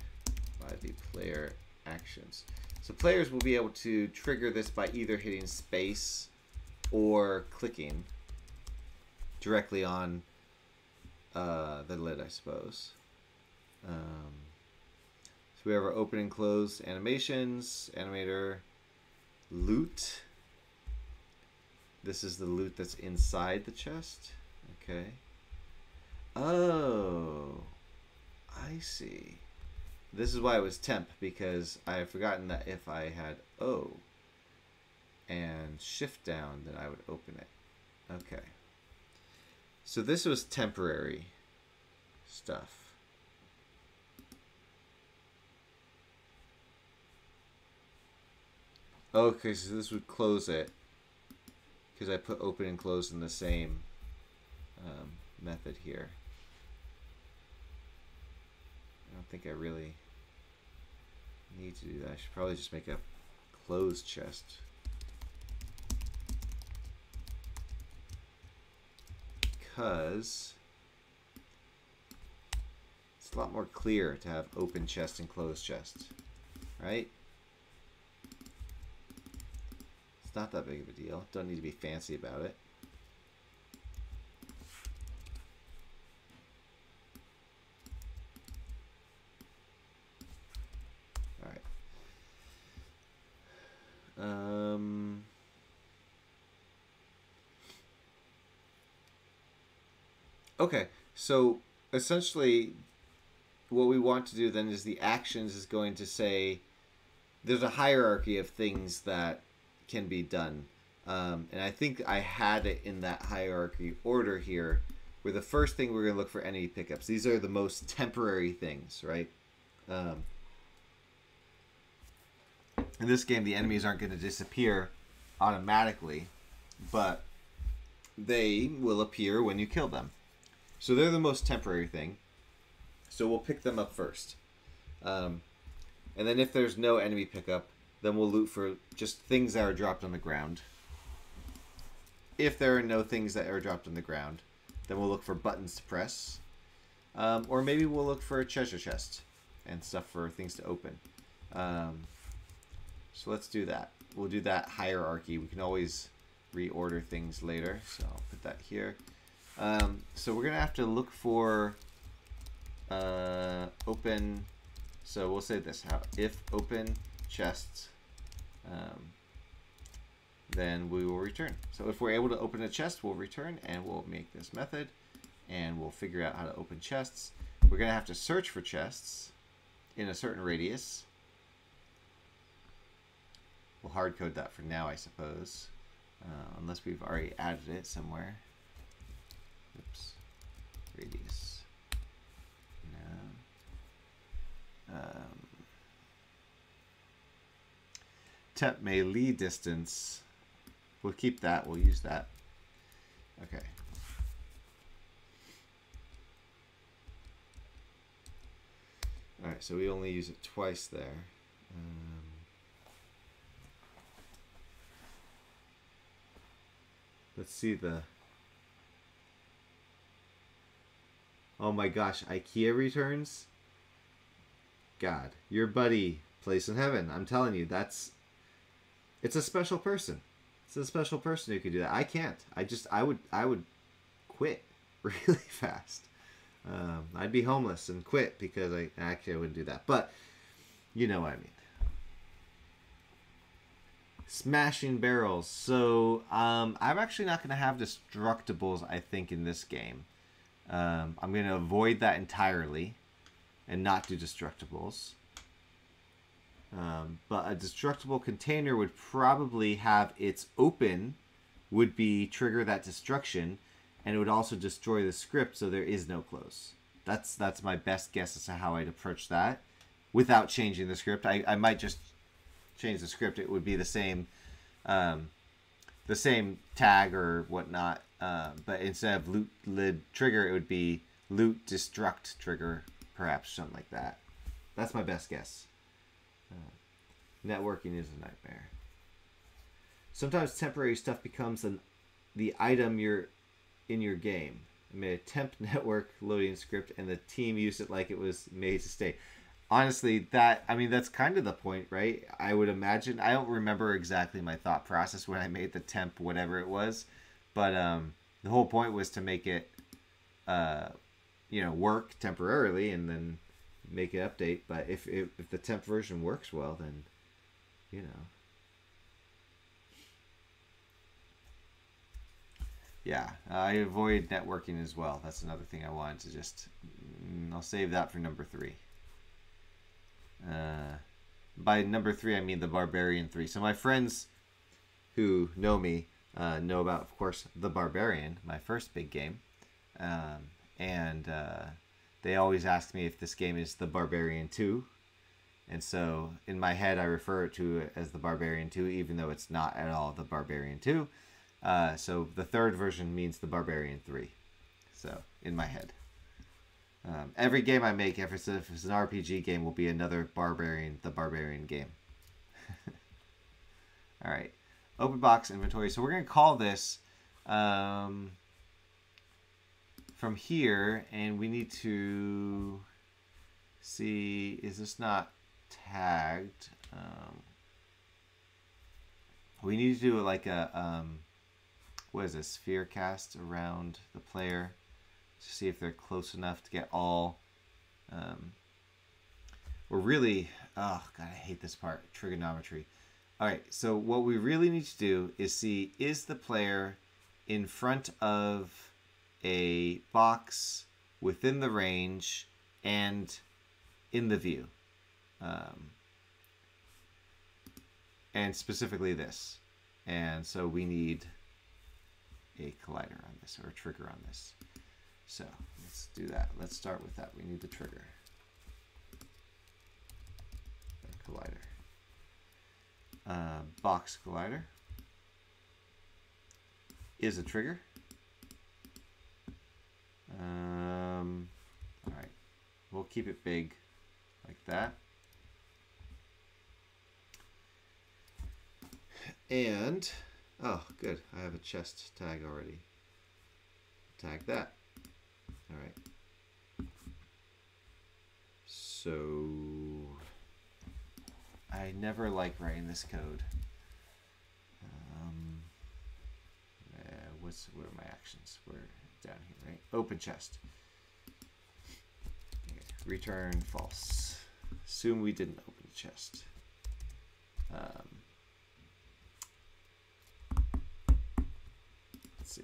by the player actions. So players will be able to trigger this by either hitting space or clicking directly on uh, the lid, I suppose. Um, so we have our open and close animations, animator, loot. This is the loot that's inside the chest. Okay. Oh, I see. This is why it was temp, because I had forgotten that if I had O and shift down, then I would open it. Okay. So this was temporary stuff. Okay, so this would close it because I put open and close in the same um, method here. I don't think I really need to do that. I should probably just make a closed chest. Because it's a lot more clear to have open chest and closed chest, right? It's not that big of a deal. Don't need to be fancy about it. Um, okay, so essentially what we want to do then is the actions is going to say there's a hierarchy of things that can be done. Um, and I think I had it in that hierarchy order here, where the first thing we're going to look for any pickups. These are the most temporary things, right? Um, in this game, the enemies aren't going to disappear automatically, but they will appear when you kill them. So they're the most temporary thing. So we'll pick them up first. Um, and then if there's no enemy pickup, then we'll loot for just things that are dropped on the ground. If there are no things that are dropped on the ground, then we'll look for buttons to press. Um, or maybe we'll look for a treasure chest and stuff for things to open. Um, so let's do that. We'll do that hierarchy. We can always reorder things later. So I'll put that here. Um, so we're going to have to look for uh, open. So we'll say this. How, if open chests, um, then we will return. So if we're able to open a chest, we'll return and we'll make this method. And we'll figure out how to open chests. We're going to have to search for chests in a certain radius. We'll hard code that for now, I suppose. Uh, unless we've already added it somewhere. Oops. Radius. No. Um, Temp melee distance. We'll keep that. We'll use that. Okay. All right, so we only use it twice there. Um, let's see the... Oh my gosh, IKEA returns? God, your buddy, Place in Heaven. I'm telling you, that's... It's a special person. It's a special person who can do that. I can't. I just, I would, I would quit really fast. Um, I'd be homeless and quit because I actually I wouldn't do that. But you know what I mean. Smashing barrels. So um, I'm actually not going to have destructibles, I think, in this game. Um, I'm going to avoid that entirely and not do destructibles. Um, but a destructible container would probably have its open would be trigger that destruction. And it would also destroy the script, so there is no close. That's that's my best guess as to how I'd approach that without changing the script. I, I might just change the script. It would be the same um, the same tag or whatnot. Um, but instead of loot lid trigger, it would be loot destruct trigger, perhaps something like that. That's my best guess. Uh, networking is a nightmare. Sometimes temporary stuff becomes an the item you're in your game. I made a temp network loading script and the team used it like it was made to stay. Honestly, that, I mean, that's kind of the point, right? I would imagine, I don't remember exactly my thought process when I made the temp, whatever it was, but um, the whole point was to make it, uh, you know, work temporarily and then make it update. But if, if, if the temp version works well, then, you know. Yeah, I avoid networking as well. That's another thing I wanted to just... I'll save that for number three. Uh, by number three, I mean the Barbarian three. So my friends who know me uh, know about, of course, The Barbarian, my first big game. Um, and uh, they always ask me if this game is The Barbarian two. And so in my head, I refer to it as The Barbarian two, even though it's not at all The Barbarian two. Uh, so the third version means The Barbarian three. So, in my head. Um, every game I make, if it's, if it's an R P G game, will be another Barbarian, The Barbarian game. Alright. Open box inventory. So we're going to call this um, from here, and we need to see, is this not tagged? Um, we need to do like a... Um, what is this, sphere cast around the player to see if they're close enough to get all um we're really oh god I hate this part, trigonometry. All right, so what we really need to do is see, is the player in front of a box within the range and in the view, um and specifically this. And so we need a collider on this, or a trigger on this. So let's do that. Let's start with that. We need the trigger. A collider. uh, box collider is a trigger. Um, all right, we'll keep it big like that. And, oh, good. I have a chest tag already. Tag that. All right. So, I never like writing this code. Um, uh, what's, what are my actions? We're down here, right? Open chest. Okay. Return false. Assume we didn't open the chest. Um, Let's see.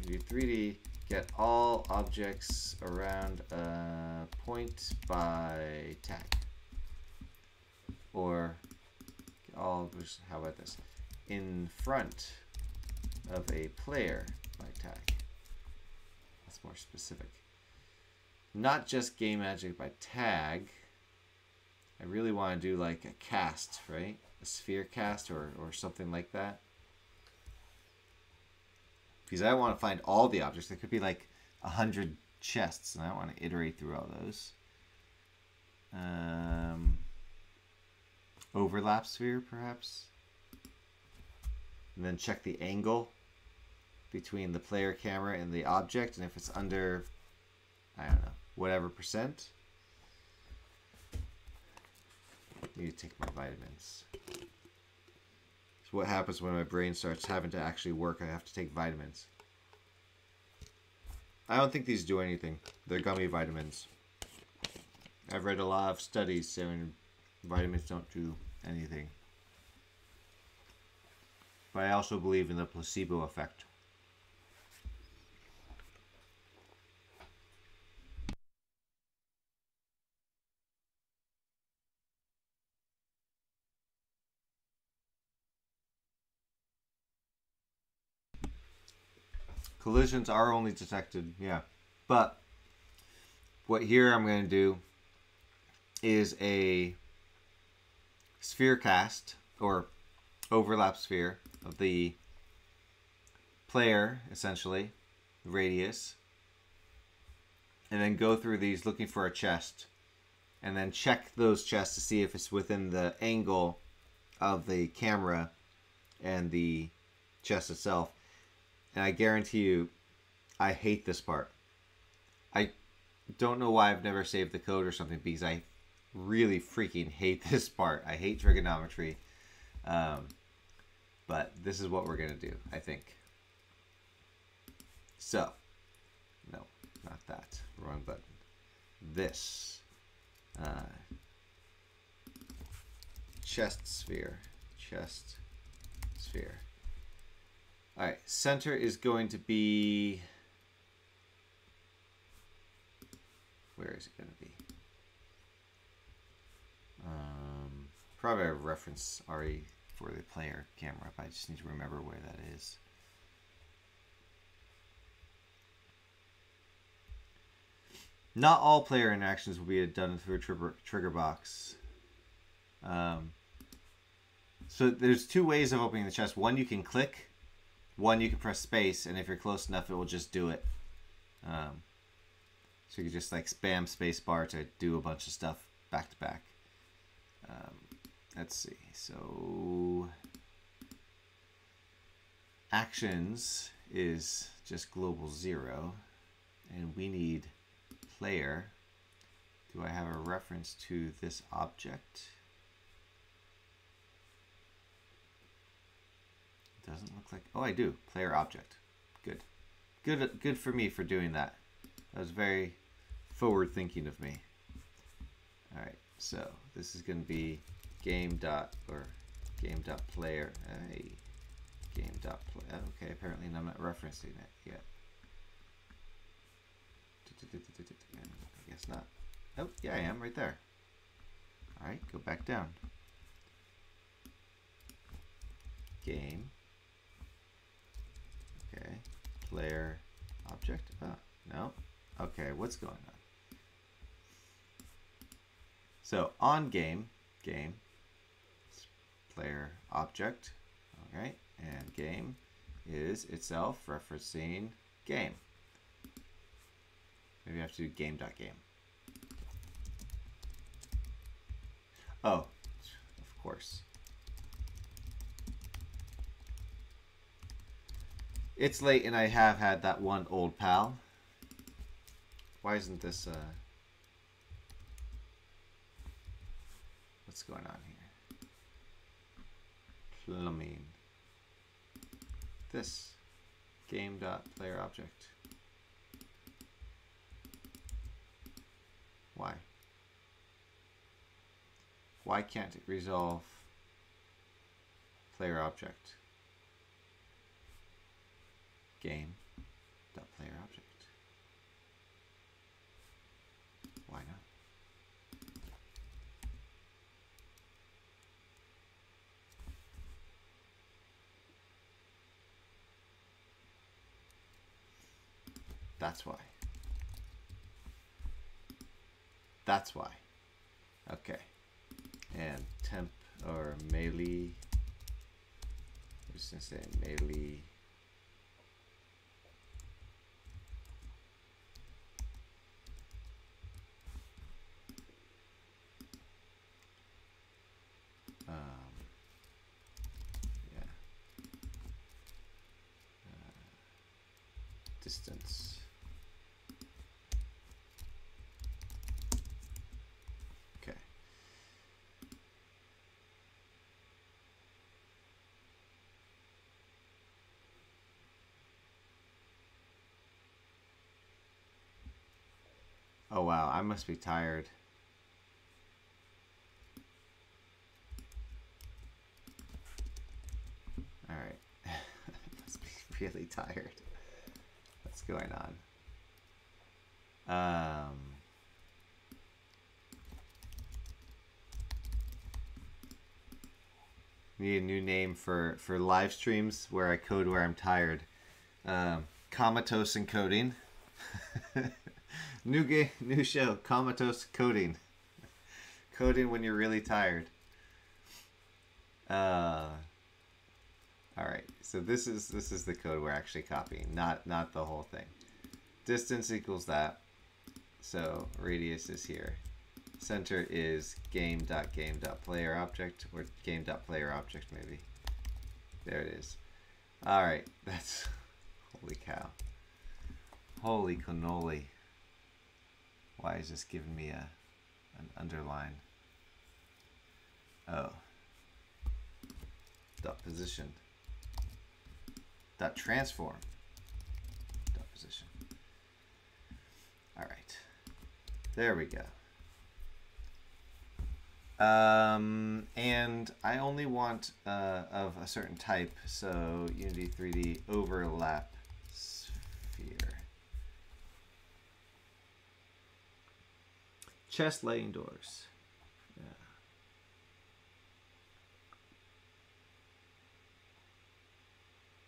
We do three D, get all objects around a point by tag. Or all, how about this? In front of a player by tag. That's more specific. Not just game magic by tag. I really want to do like a cast, right? A sphere cast or, or something like that. Because I want to find all the objects. There could be like a hundred chests, and I want to iterate through all those. Um, overlap sphere, perhaps. And then check the angle between the player camera and the object, and if it's under, I don't know, whatever percent. I need to take my vitamins. What happens when my brain starts having to actually work? I have to take vitamins. I don't think these do anything. They're gummy vitamins. I've read a lot of studies saying vitamins don't do anything. But I also believe in the placebo effect. Collisions are only detected, yeah. But what here I'm going to do is a sphere cast or overlap sphere of the player, essentially, radius, and then go through these looking for a chest and then check those chests to see if it's within the angle of the camera and the chest itself. And I guarantee you, I hate this part. I don't know why I've never saved the code or something, because I really freaking hate this part. I hate trigonometry. Um, but this is what we're going to do, I think. So, no, not that. Wrong button. This. Uh, chest sphere. Chest sphere. All right, center is going to be, where is it going to be? Um, probably a reference already for the player camera, but I just need to remember where that is. Not all player interactions will be done through a trigger, trigger box. Um, so there's two ways of opening the chest. One, you can click. One, you can press space, and if you're close enough, it will just do it. Um, so you can just like spam space bar to do a bunch of stuff back to back. Um, let's see. So actions is just global zero, and we need player. Do I have a reference to this object? Doesn't look like, oh, I do, player object. Good, good, good for me for doing that. That was very forward thinking of me. All right, so this is going to be game dot or game dot player. Hey, game dot play. Okay, apparently I'm not referencing it yet. I guess not. Oh, yeah, I am right there. All right, go back down. Game. Okay, player, object, oh, no. Okay, what's going on? So on game, game, player object, okay, and game is itself referencing game. Maybe I have to do game.game. Oh, of course. It's late and I have had that one old pal. Why isn't this, uh... what's going on here? Plumbing. This. Game.playerObject. Why? Why can't it resolve player object? Game dot player object. Why not? That's why. That's why. Okay. And temp or melee. I'm just gonna say melee. Um, yeah. Uh, distance. Oh wow, I must be tired. All right, I must be really tired. What's going on? Um, need a new name for for live streams where I code where I'm tired. Um, comatose and coding. New game, new show, comatose coding. Coding when you're really tired. Uh, all right, so this is this is the code we're actually copying, not not the whole thing. Distance equals that, so radius is here. Center is game.game.playerObject or game.playerObject maybe. There it is. All right, that's holy cow. Holy cannoli. Why is this giving me a an underline? Oh. Dot position. Dot transform. Dot position. All right. There we go. Um, and I only want uh, of a certain type, so Unity three D overlap sphere. Chest laying doors.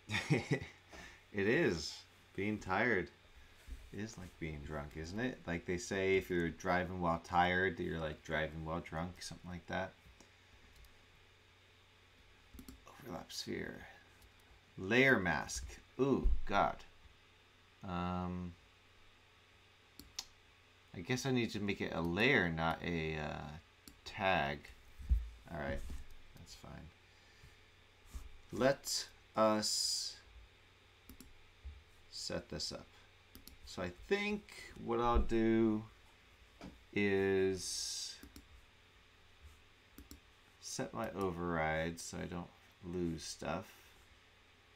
Yeah. It is. Being tired is like being drunk, isn't it? Like they say if you're driving while tired, that you're like driving while drunk, something like that. Overlap sphere. Layer mask. Ooh, God. Um... I guess I need to make it a layer, not a uh, tag. All right, that's fine. Let us set this up. So I think what I'll do is set my override so I don't lose stuff.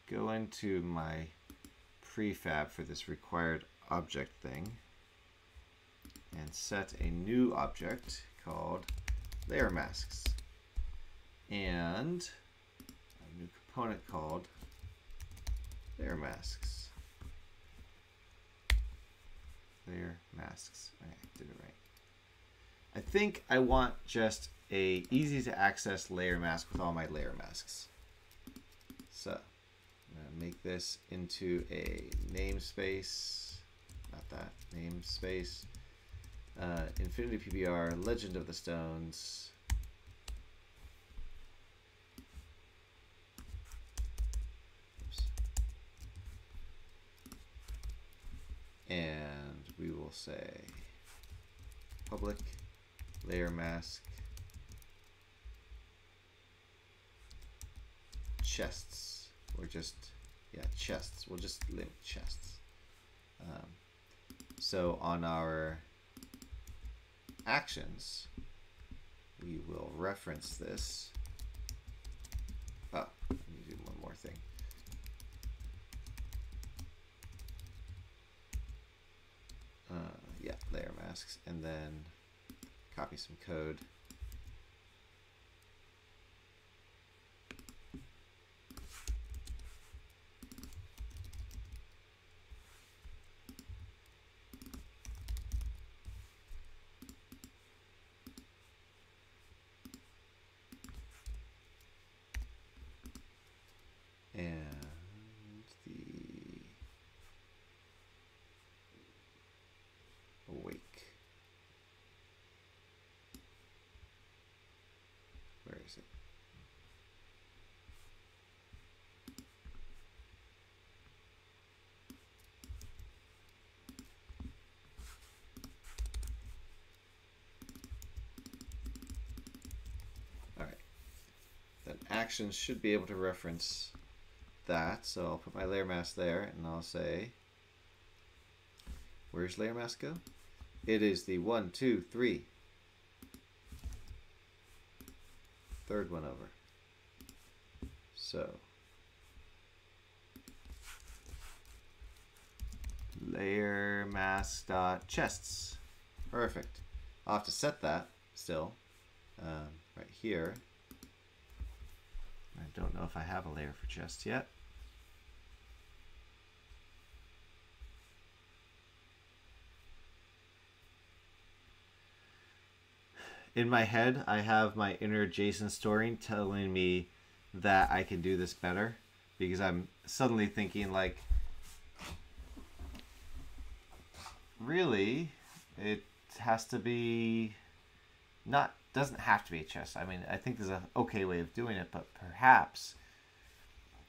Go into my prefab for this required object thing. And set a new object called layer masks and a new component called layer masks. Layer masks. I did it right. I think I want just a easy to access layer mask with all my layer masks. So I'm gonna make this into a namespace. Not that namespace. Uh, Infinity P B R, Legend of the Stones, and we will say public layer mask chests, or just, yeah, chests. We'll just link chests. Um, so on our actions, we will reference this. Oh, let me do one more thing. Uh, yeah, layer masks, and then copy some code. Actions should be able to reference that, so I'll put my layer mask there, and I'll say, where's layer mask go? It is the one, two, three, third one over. So layer mask dot chests, perfect. I'll have to set that still um, right here. I don't know if I have a layer for chest yet. In my head, I have my inner Jason story telling me that I can do this better, because I'm suddenly thinking, like, really, it has to be not... doesn't have to be a chest. I mean, I think there's an okay way of doing it, but perhaps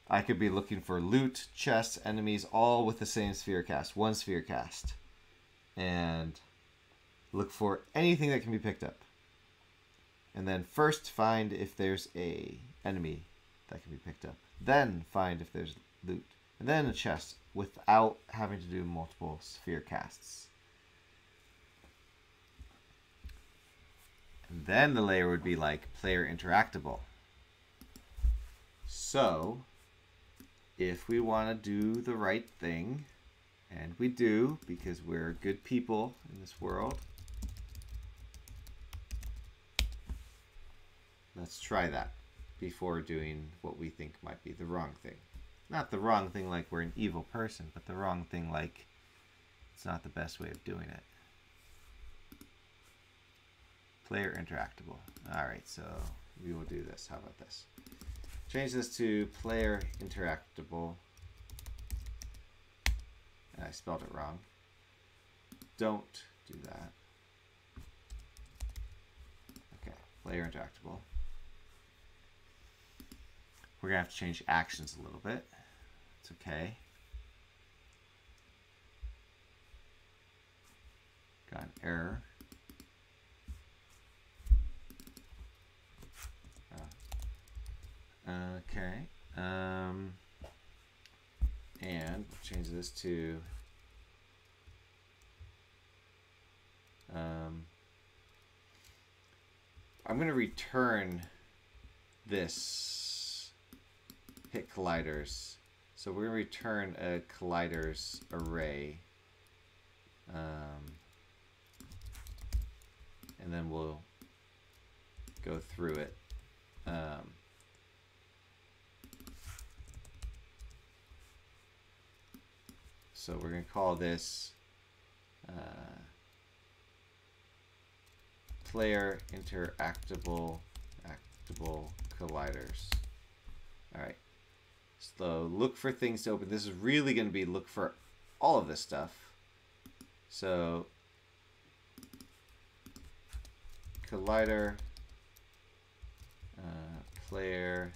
I could be looking for loot, chests, enemies, all with the same sphere cast, one sphere cast, and look for anything that can be picked up, and then first find if there's a enemy that can be picked up, then find if there's loot, and then a chest, without having to do multiple sphere casts. And then the layer would be like player interactable. So if we want to do the right thing, and we do, because we're good people in this world, let's try that before doing what we think might be the wrong thing. Not the wrong thing like we're an evil person, but the wrong thing like it's not the best way of doing it. Player interactable. All right, so we will do this. How about this? Change this to player interactable. And I spelled it wrong. Don't do that. Okay, player interactable. We're gonna have to change actions a little bit. It's okay. Got an error. Okay, um, and change this to um, I'm going to return this hit colliders, so we're going to return a colliders array, um, and then we'll go through it. Um, So we're going to call this uh, player interactable actable colliders. All right. So look for things to open. This is really going to be look for all of this stuff. So collider uh, player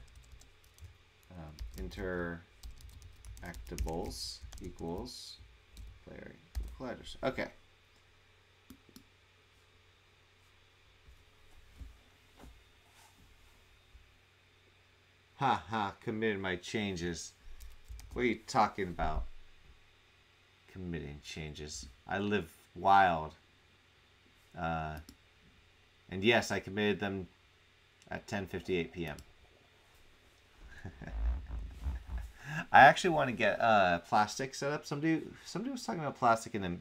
um, interactables equals player letters. Okay. Ha ha, committed my changes. What are you talking about? Committing changes. I live wild. Uh, and yes, I committed them at ten fifty-eight p m I actually want to get uh, plastic set up. Somebody, somebody was talking about plastic in the...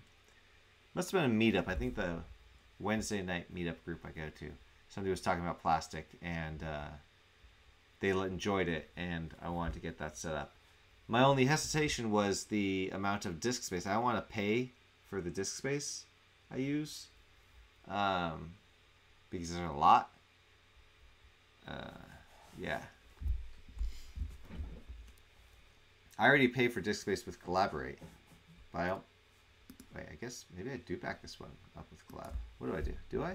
Must have been a meetup. I think the Wednesday night meetup group I go to. Somebody was talking about plastic and uh, they enjoyed it. And I wanted to get that set up. My only hesitation was the amount of disk space. I want to pay for the disk space I use um, because there's a lot. Uh, yeah. I already pay for disk space with Collaborate. But I don't... Wait, I guess maybe I do back this one up with Collab. What do I do? Do I?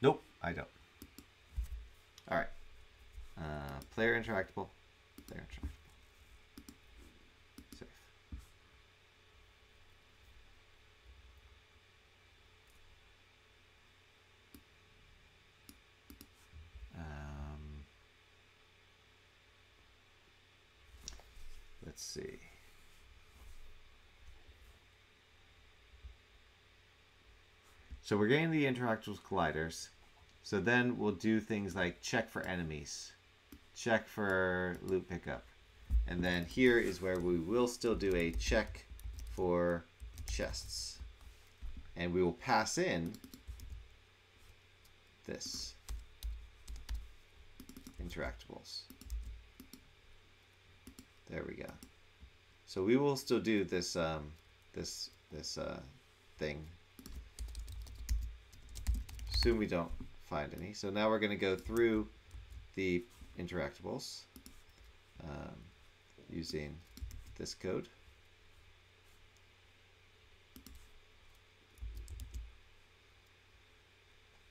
Nope, I don't. All right. Uh, player interactable. Player interactable. Let's see. So we're getting the interactable colliders. So then we'll do things like check for enemies, check for loot pickup. And then here is where we will still do a check for chests. And we will pass in this interactables. There we go. So we will still do this um, this this uh, thing. Soon we don't find any. So now we're going to go through the interactables um, using this code.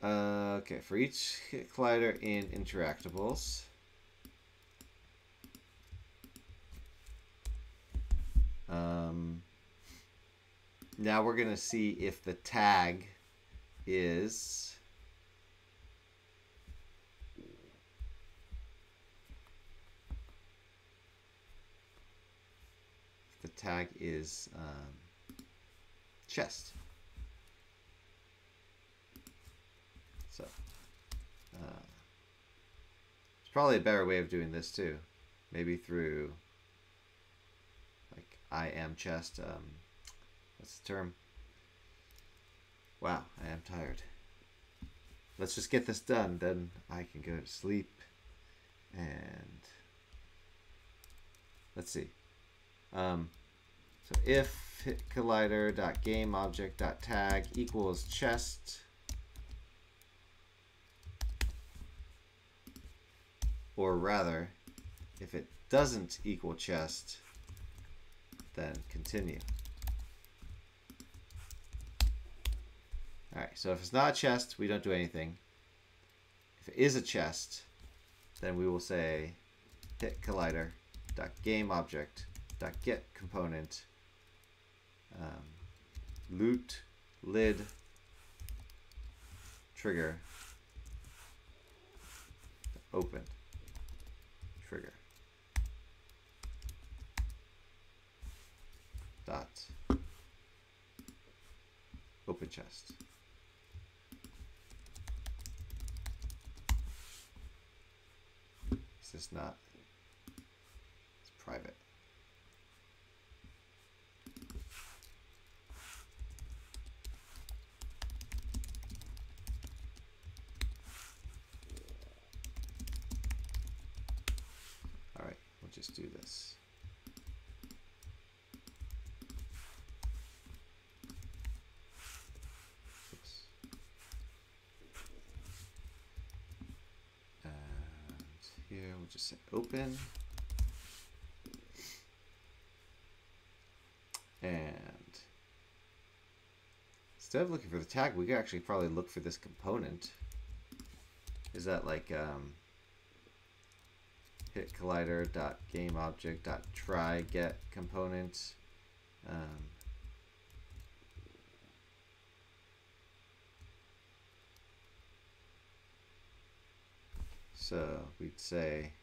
Uh, okay, for each collider in interactables. Um, now we're going to see if the tag is if the tag is um, chest. So uh, it's probably a better way of doing this too, maybe through. I am chest. Um, what's the term? Wow, I am tired. Let's just get this done, then I can go to sleep. And let's see. Um, so if hit collider.gameobject.tag equals chest, or rather, if it doesn't equal chest, then continue. All right, so if it's not a chest, we don't do anything. If it is a chest, then we will say hit collider dot game object dot get component um, loot lid trigger open trigger dot open chest. Is this not? It's private. All right, we'll just do this. We'll just say open and instead of looking for the tag, we could actually probably look for this component. Is that like um, hit collider.gameobject.try get component. Um, so we'd say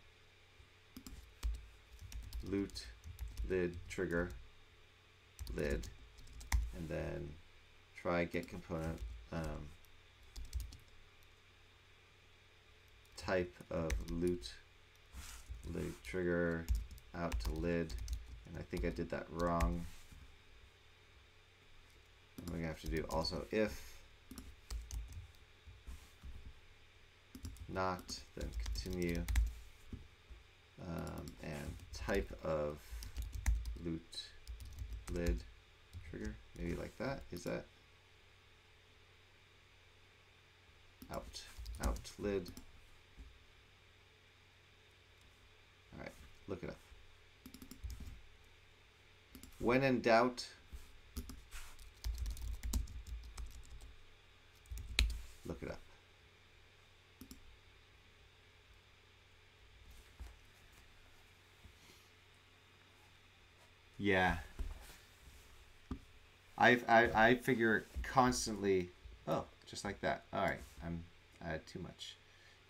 loot lid trigger lid, and then try get component um, type of loot lid trigger out to lid, and I think I did that wrong. And we're gonna have to do also if not, then continue um, and type of loot lid trigger, maybe like that. Is that out out lid? All right, look it up. When in doubt, look it up. Yeah. I, I, I figure constantly, oh, just like that. All right, I'm uh, too much.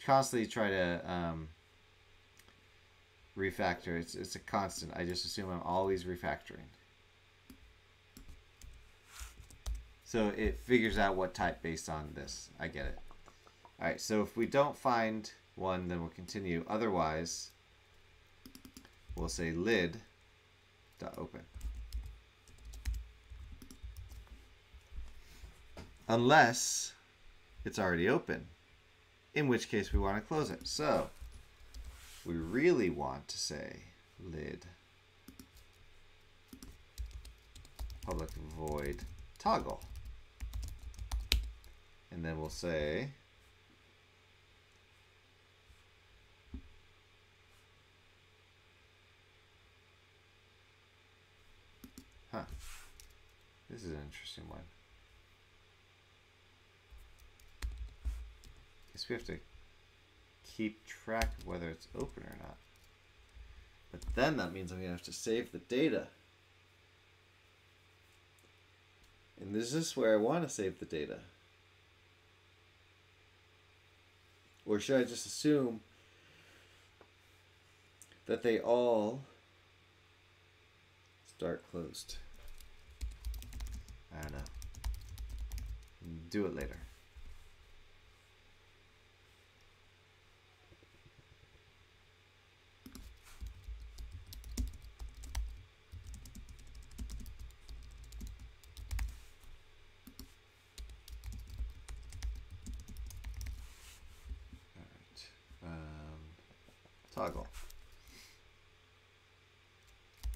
Constantly try to um, refactor. It's, it's a constant. I just assume I'm always refactoring. So it figures out what type based on this. I get it. All right, so if we don't find one, then we'll continue. Otherwise, we'll say lid dot open. Unless it's already open, in which case we want to close it. So we really want to say lid public void toggle. And then we'll say huh, this is an interesting one. Guess we have to keep track of whether it's open or not. But then that means I'm going to have to save the data. And this is where I want to save the data. Or should I just assume that they all start closed? I don't know. Do it later. Toggle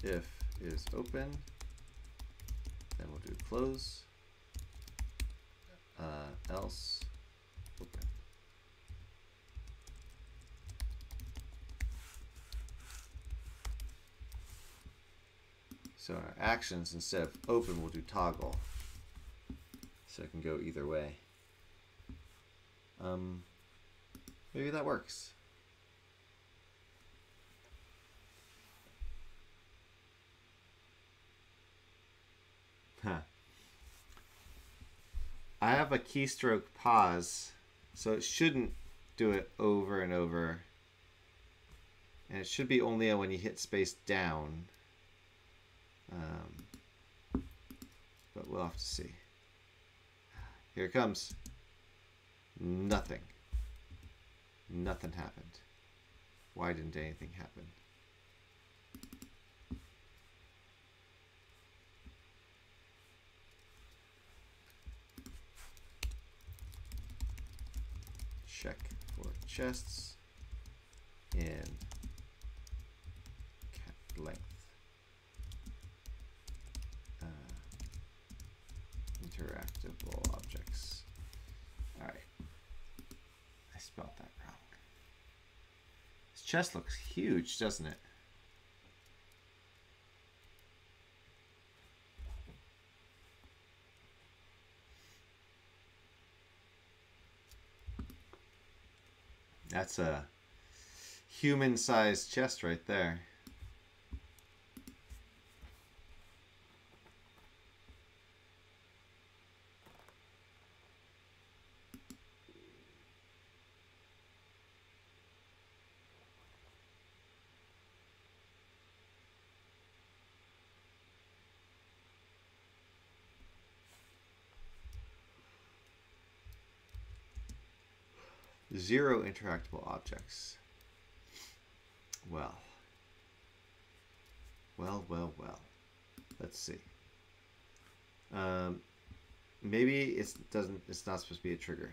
if is open, then we'll do close, uh, else open. So in our actions, instead of open, we'll do toggle, so it can go either way. Um, maybe that works. Huh. I have a keystroke pause, so it shouldn't do it over and over. And it should be only when you hit space down. Um, but we'll have to see. Here it comes. Nothing. Nothing happened. Why didn't anything happen? Check for chests in cap length, uh, interactable objects. All right, I spelled that wrong. This chest looks huge, doesn't it? That's a human-sized chest right there. Zero interactable objects. Well. Well, well, well. Let's see. Um, maybe it's doesn't it's not supposed to be a trigger.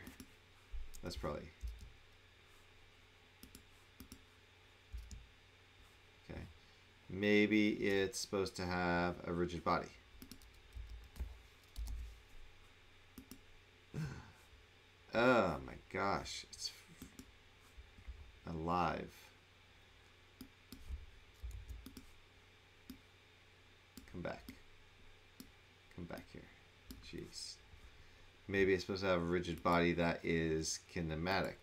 That's probably. Okay. Maybe it's supposed to have a rigid body. Oh my gosh, it's alive. Come back. Come back here. Jeez. Maybe it's supposed to have a rigid body that is kinematic.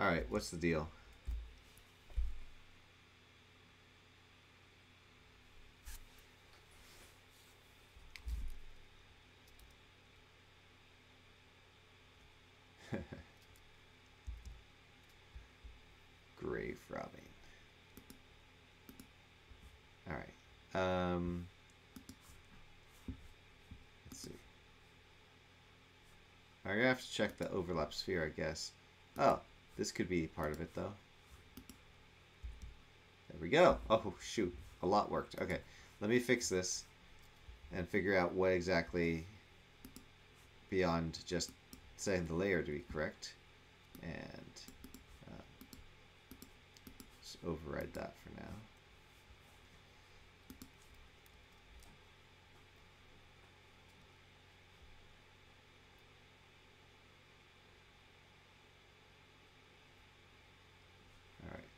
All right, what's the deal? Grave robbing. All right. Um, let's see. I'm gonna have to check the overlap sphere, I guess. Oh. This could be part of it, though. There we go. Oh, shoot. A lot worked. Okay. Let me fix this and figure out what exactly, beyond just setting the layer to be correct. And um, just override that for now.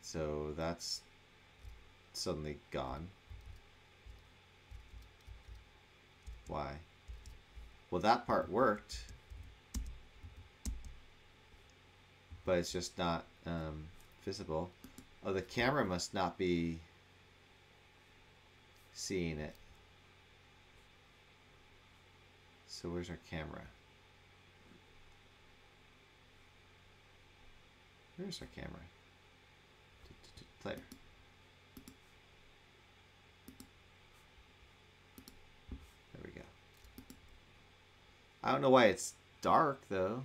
So that's suddenly gone. Why? Well, that part worked, but it's just not um, visible. Oh, the camera must not be seeing it. So where's our camera? Where's our camera? Player. There we go. I don't know why it's dark, though.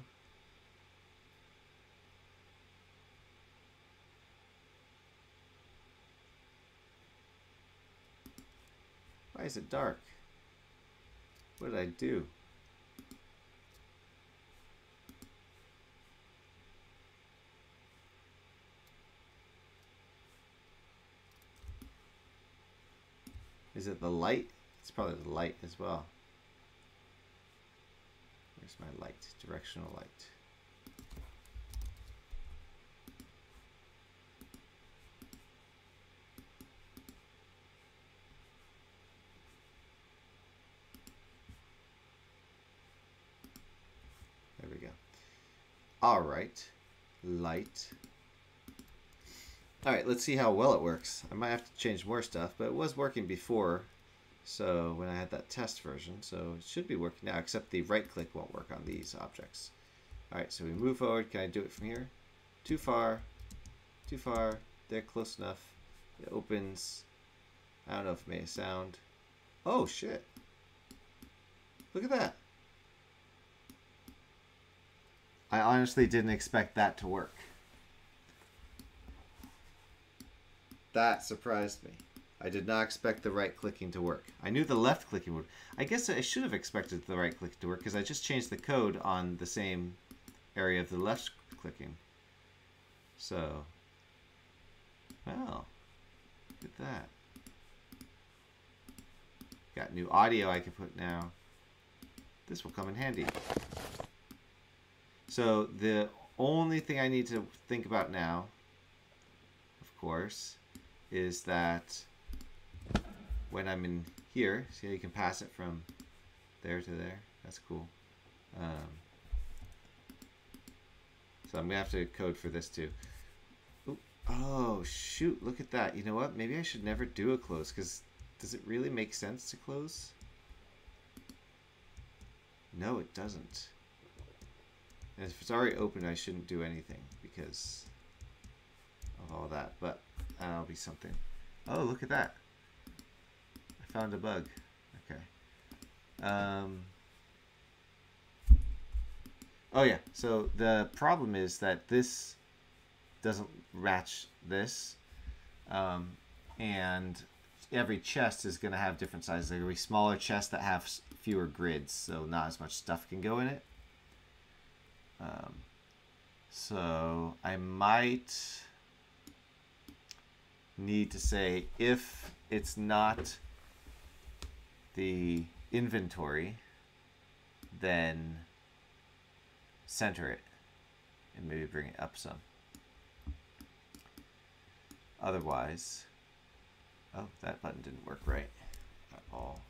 Why is it dark? What did I do? Is it the light? It's probably the light as well. Where's my light? Directional light. There we go. All right. Light. All right, let's see how well it works. I might have to change more stuff, but it was working before, so when I had that test version, so it should be working now, except the right click won't work on these objects. All right, so we move forward. Can I do it from here? Too far, too far. They're close enough. It opens. I don't know if it made a sound. Oh, shit. Look at that. I honestly didn't expect that to work. That surprised me. I did not expect the right clicking to work. I knew the left clicking would. I guess I should have expected the right click to work because I just changed the code on the same area of the left clicking. So, well, look at that. Got new audio I can put now. This will come in handy. So the only thing I need to think about now, of course, is that when I'm in here, see how you can pass it from there to there? That's cool. Um, so I'm gonna have to code for this too. Ooh, oh shoot, look at that. You know what, maybe I should never do a close, because does it really make sense to close? No, it doesn't. And if it's already open, I shouldn't do anything because of all that, but that'll be something. Oh, look at that. I found a bug. Okay. Um, oh yeah, so the problem is that this doesn't match this. Um, and every chest is going to have different sizes. There will be smaller chests that have fewer grids, so not as much stuff can go in it. Um, so I might need to say, if it's not the inventory, then center it and maybe bring it up some. Otherwise, oh, that button didn't work right at all.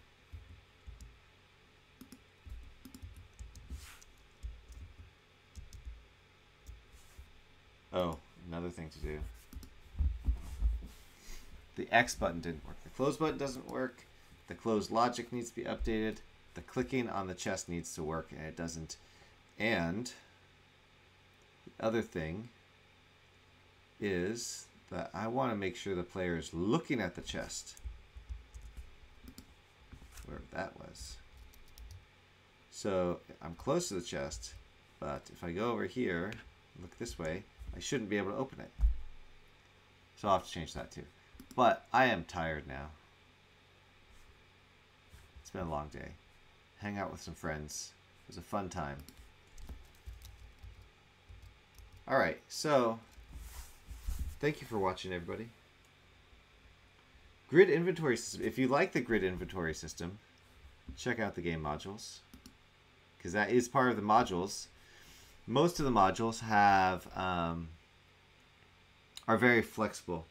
Oh, another thing to do. The X button didn't work. The close button doesn't work. The close logic needs to be updated. The clicking on the chest needs to work, and it doesn't. And the other thing is that I want to make sure the player is looking at the chest. Wherever that was. So I'm close to the chest, but if I go over here, look this way, I shouldn't be able to open it. So I'll have to change that too. But I am tired now. It's been a long day. Hang out with some friends. It was a fun time. Alright, so thank you for watching, everybody. Grid inventory system. If you like the grid inventory system, check out the game modules, because that is part of the modules. Most of the modules have um, are very flexible,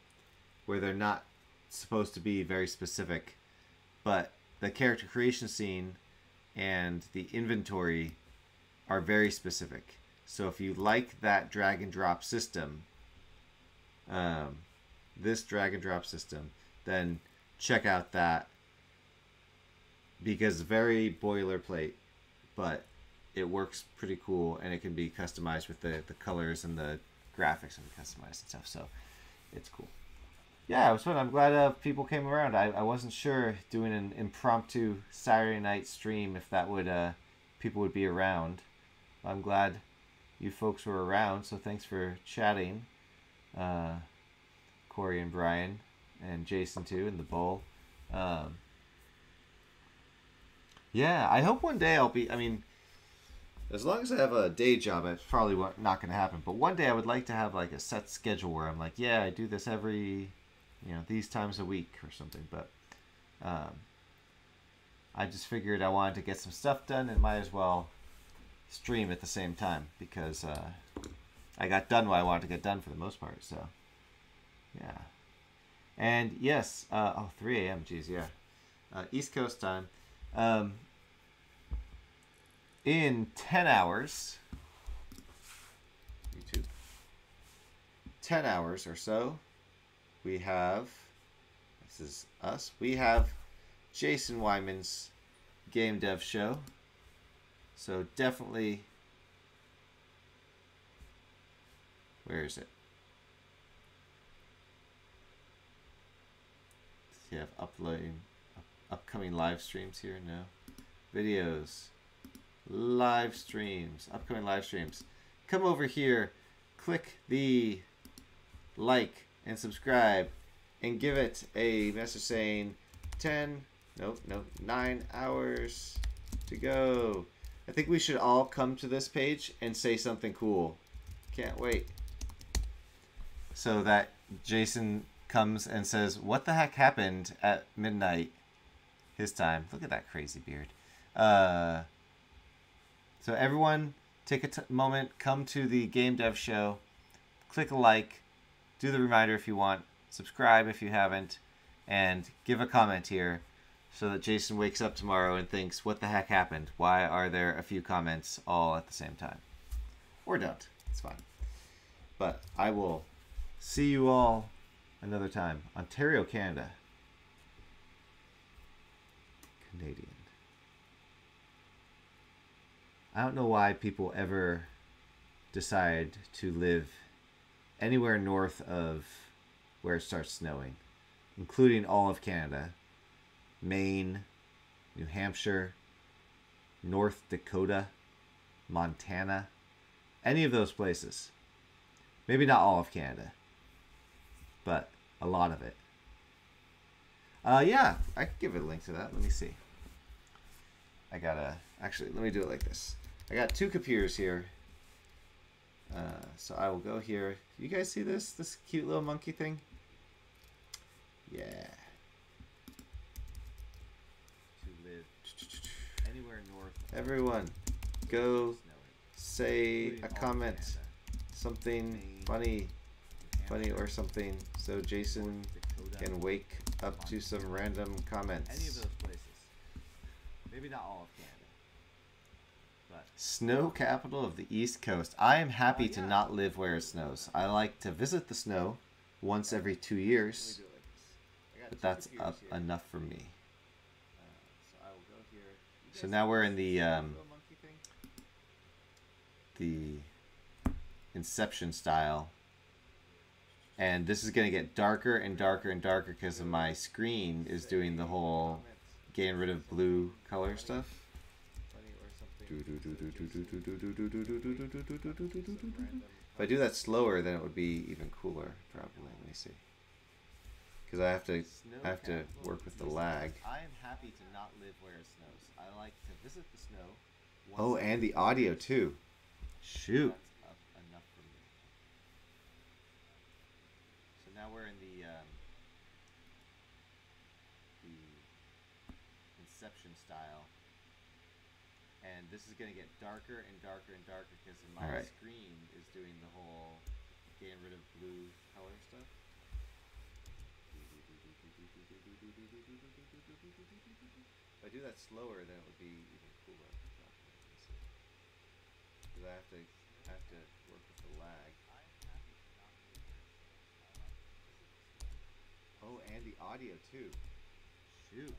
where they're not supposed to be very specific, but the character creation scene and the inventory are very specific. So if you like that drag and drop system, um, this drag and drop system, then check out that, because very boilerplate, but it works pretty cool, and it can be customized with the, the colors and the graphics and customized and stuff. So it's cool. Yeah, it was fun. I'm glad uh, people came around. I, I wasn't sure doing an impromptu Saturday night stream if that would uh, people would be around. I'm glad you folks were around. So thanks for chatting, uh, Corey and Brian and Jason too, and the bowl. Um, yeah, I hope one day I'll be. I mean, as long as I have a day job, it's probably not going to happen. But one day I would like to have like a set schedule where I'm like, yeah, I do this every, you know, these times a week or something. But um, I just figured I wanted to get some stuff done and might as well stream at the same time, because uh, I got done what I wanted to get done for the most part. So, yeah. And yes, uh, oh, three A M, geez, yeah. Uh, East Coast time. Um, In ten hours, YouTube, ten hours or so, we have, this is us, we have Jason Wyman's Game Dev Show. So definitely, where is it? Does he have uploading, upcoming live streams here? No. Videos. Live streams, upcoming live streams. Come over here, click the like and subscribe, and give it a message saying ten, nope, nope, nine hours to go. I think we should all come to this page and say something cool. Can't wait. So that Jason comes and says, what the heck happened at midnight his time? Look at that crazy beard. Uh... So everyone, take a t moment, come to the Game Dev Show, click a like, do the reminder if you want, subscribe if you haven't, and give a comment here so that Jason wakes up tomorrow and thinks, what the heck happened? Why are there a few comments all at the same time? Or don't. It's fine. But I will see you all another time. Ontario, Canada. Canadian. I don't know why people ever decide to live anywhere north of where it starts snowing, including all of Canada, Maine, New Hampshire, North Dakota, Montana, any of those places. Maybe not all of Canada, but a lot of it. Uh, yeah, I could give it a link to that. Let me see. I gotta, actually, let me do it like this. I got two computers here. Uh, so I will go here. You guys see this? This cute little monkey thing? Yeah. To live anywhere north. Everyone, go say a comment. Something funny. Funny or something. So Jason can wake up to some random comments. Any of those places. Maybe not all of Canada. Snow capital of the East Coast. I am happy to not live where it snows. I like to visit the snow once every two years, but that's up enough for me. So now we're in the um, the Inception style, and this is going to get darker and darker and darker because of my screen is doing the whole getting rid of blue color stuff. If I do that slower, then it would be even cooler, probably. Let me see. Because I have to, I have to work with the lag. I am happy to not live where it snows. I like to visit the snow. Oh, and the audio too. Shoot. That's up enough for me. So now we're in the um, the Inception style. And this is going to get darker and darker and darker because my right. screen is doing the whole getting rid of blue color stuff. If I do that slower, then it would be even cooler. Because I have to, I have to work with the lag. Oh, and the audio too. Shoot.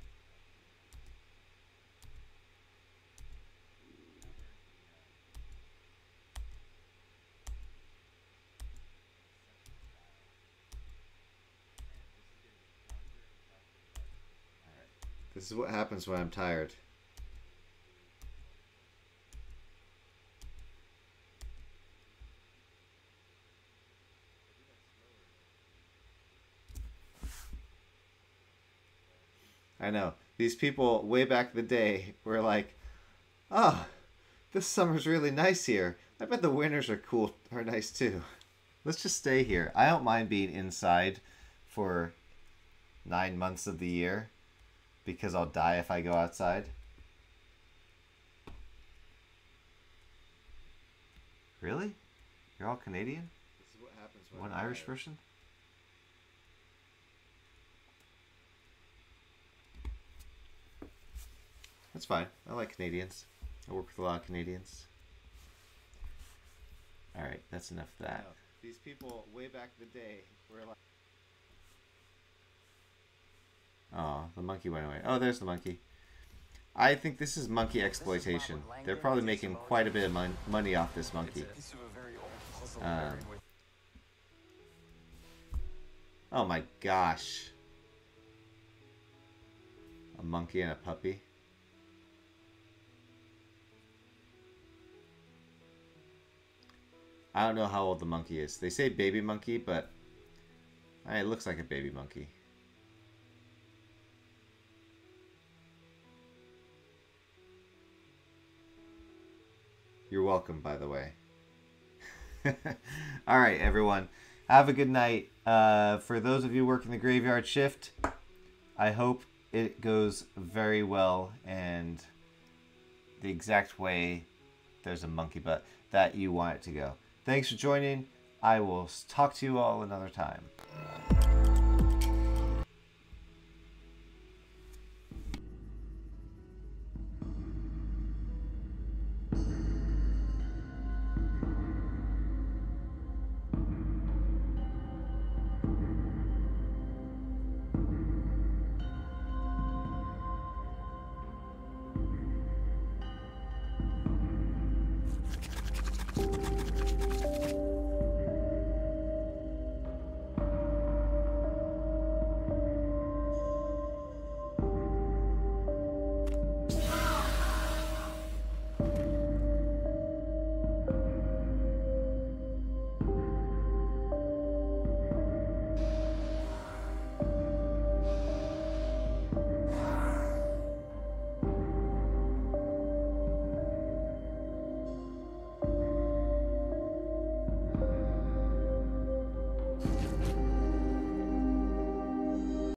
This is what happens when I'm tired. I know. These people way back in the day were like, oh, this summer's really nice here. I bet the winters are cool, are nice too. Let's just stay here. I don't mind being inside for nine months of the year. Because I'll die if I go outside. Really? You're all Canadian? This is what happens when one Irish person? That's fine. I like Canadians. I work with a lot of Canadians. Alright, that's enough of that. These people way back in the day were like... Oh, the monkey went away. Oh, there's the monkey. I think this is monkey exploitation. They're probably making quite a bit of mon money off this monkey. Um, oh my gosh. A monkey and a puppy. I don't know how old the monkey is. They say baby monkey, but it looks like a baby monkey. You're welcome, by the way. All right, everyone. Have a good night. Uh, for those of you working the graveyard shift, I hope it goes very well and the exact way there's a monkey butt that you want it to go. Thanks for joining. I will talk to you all another time.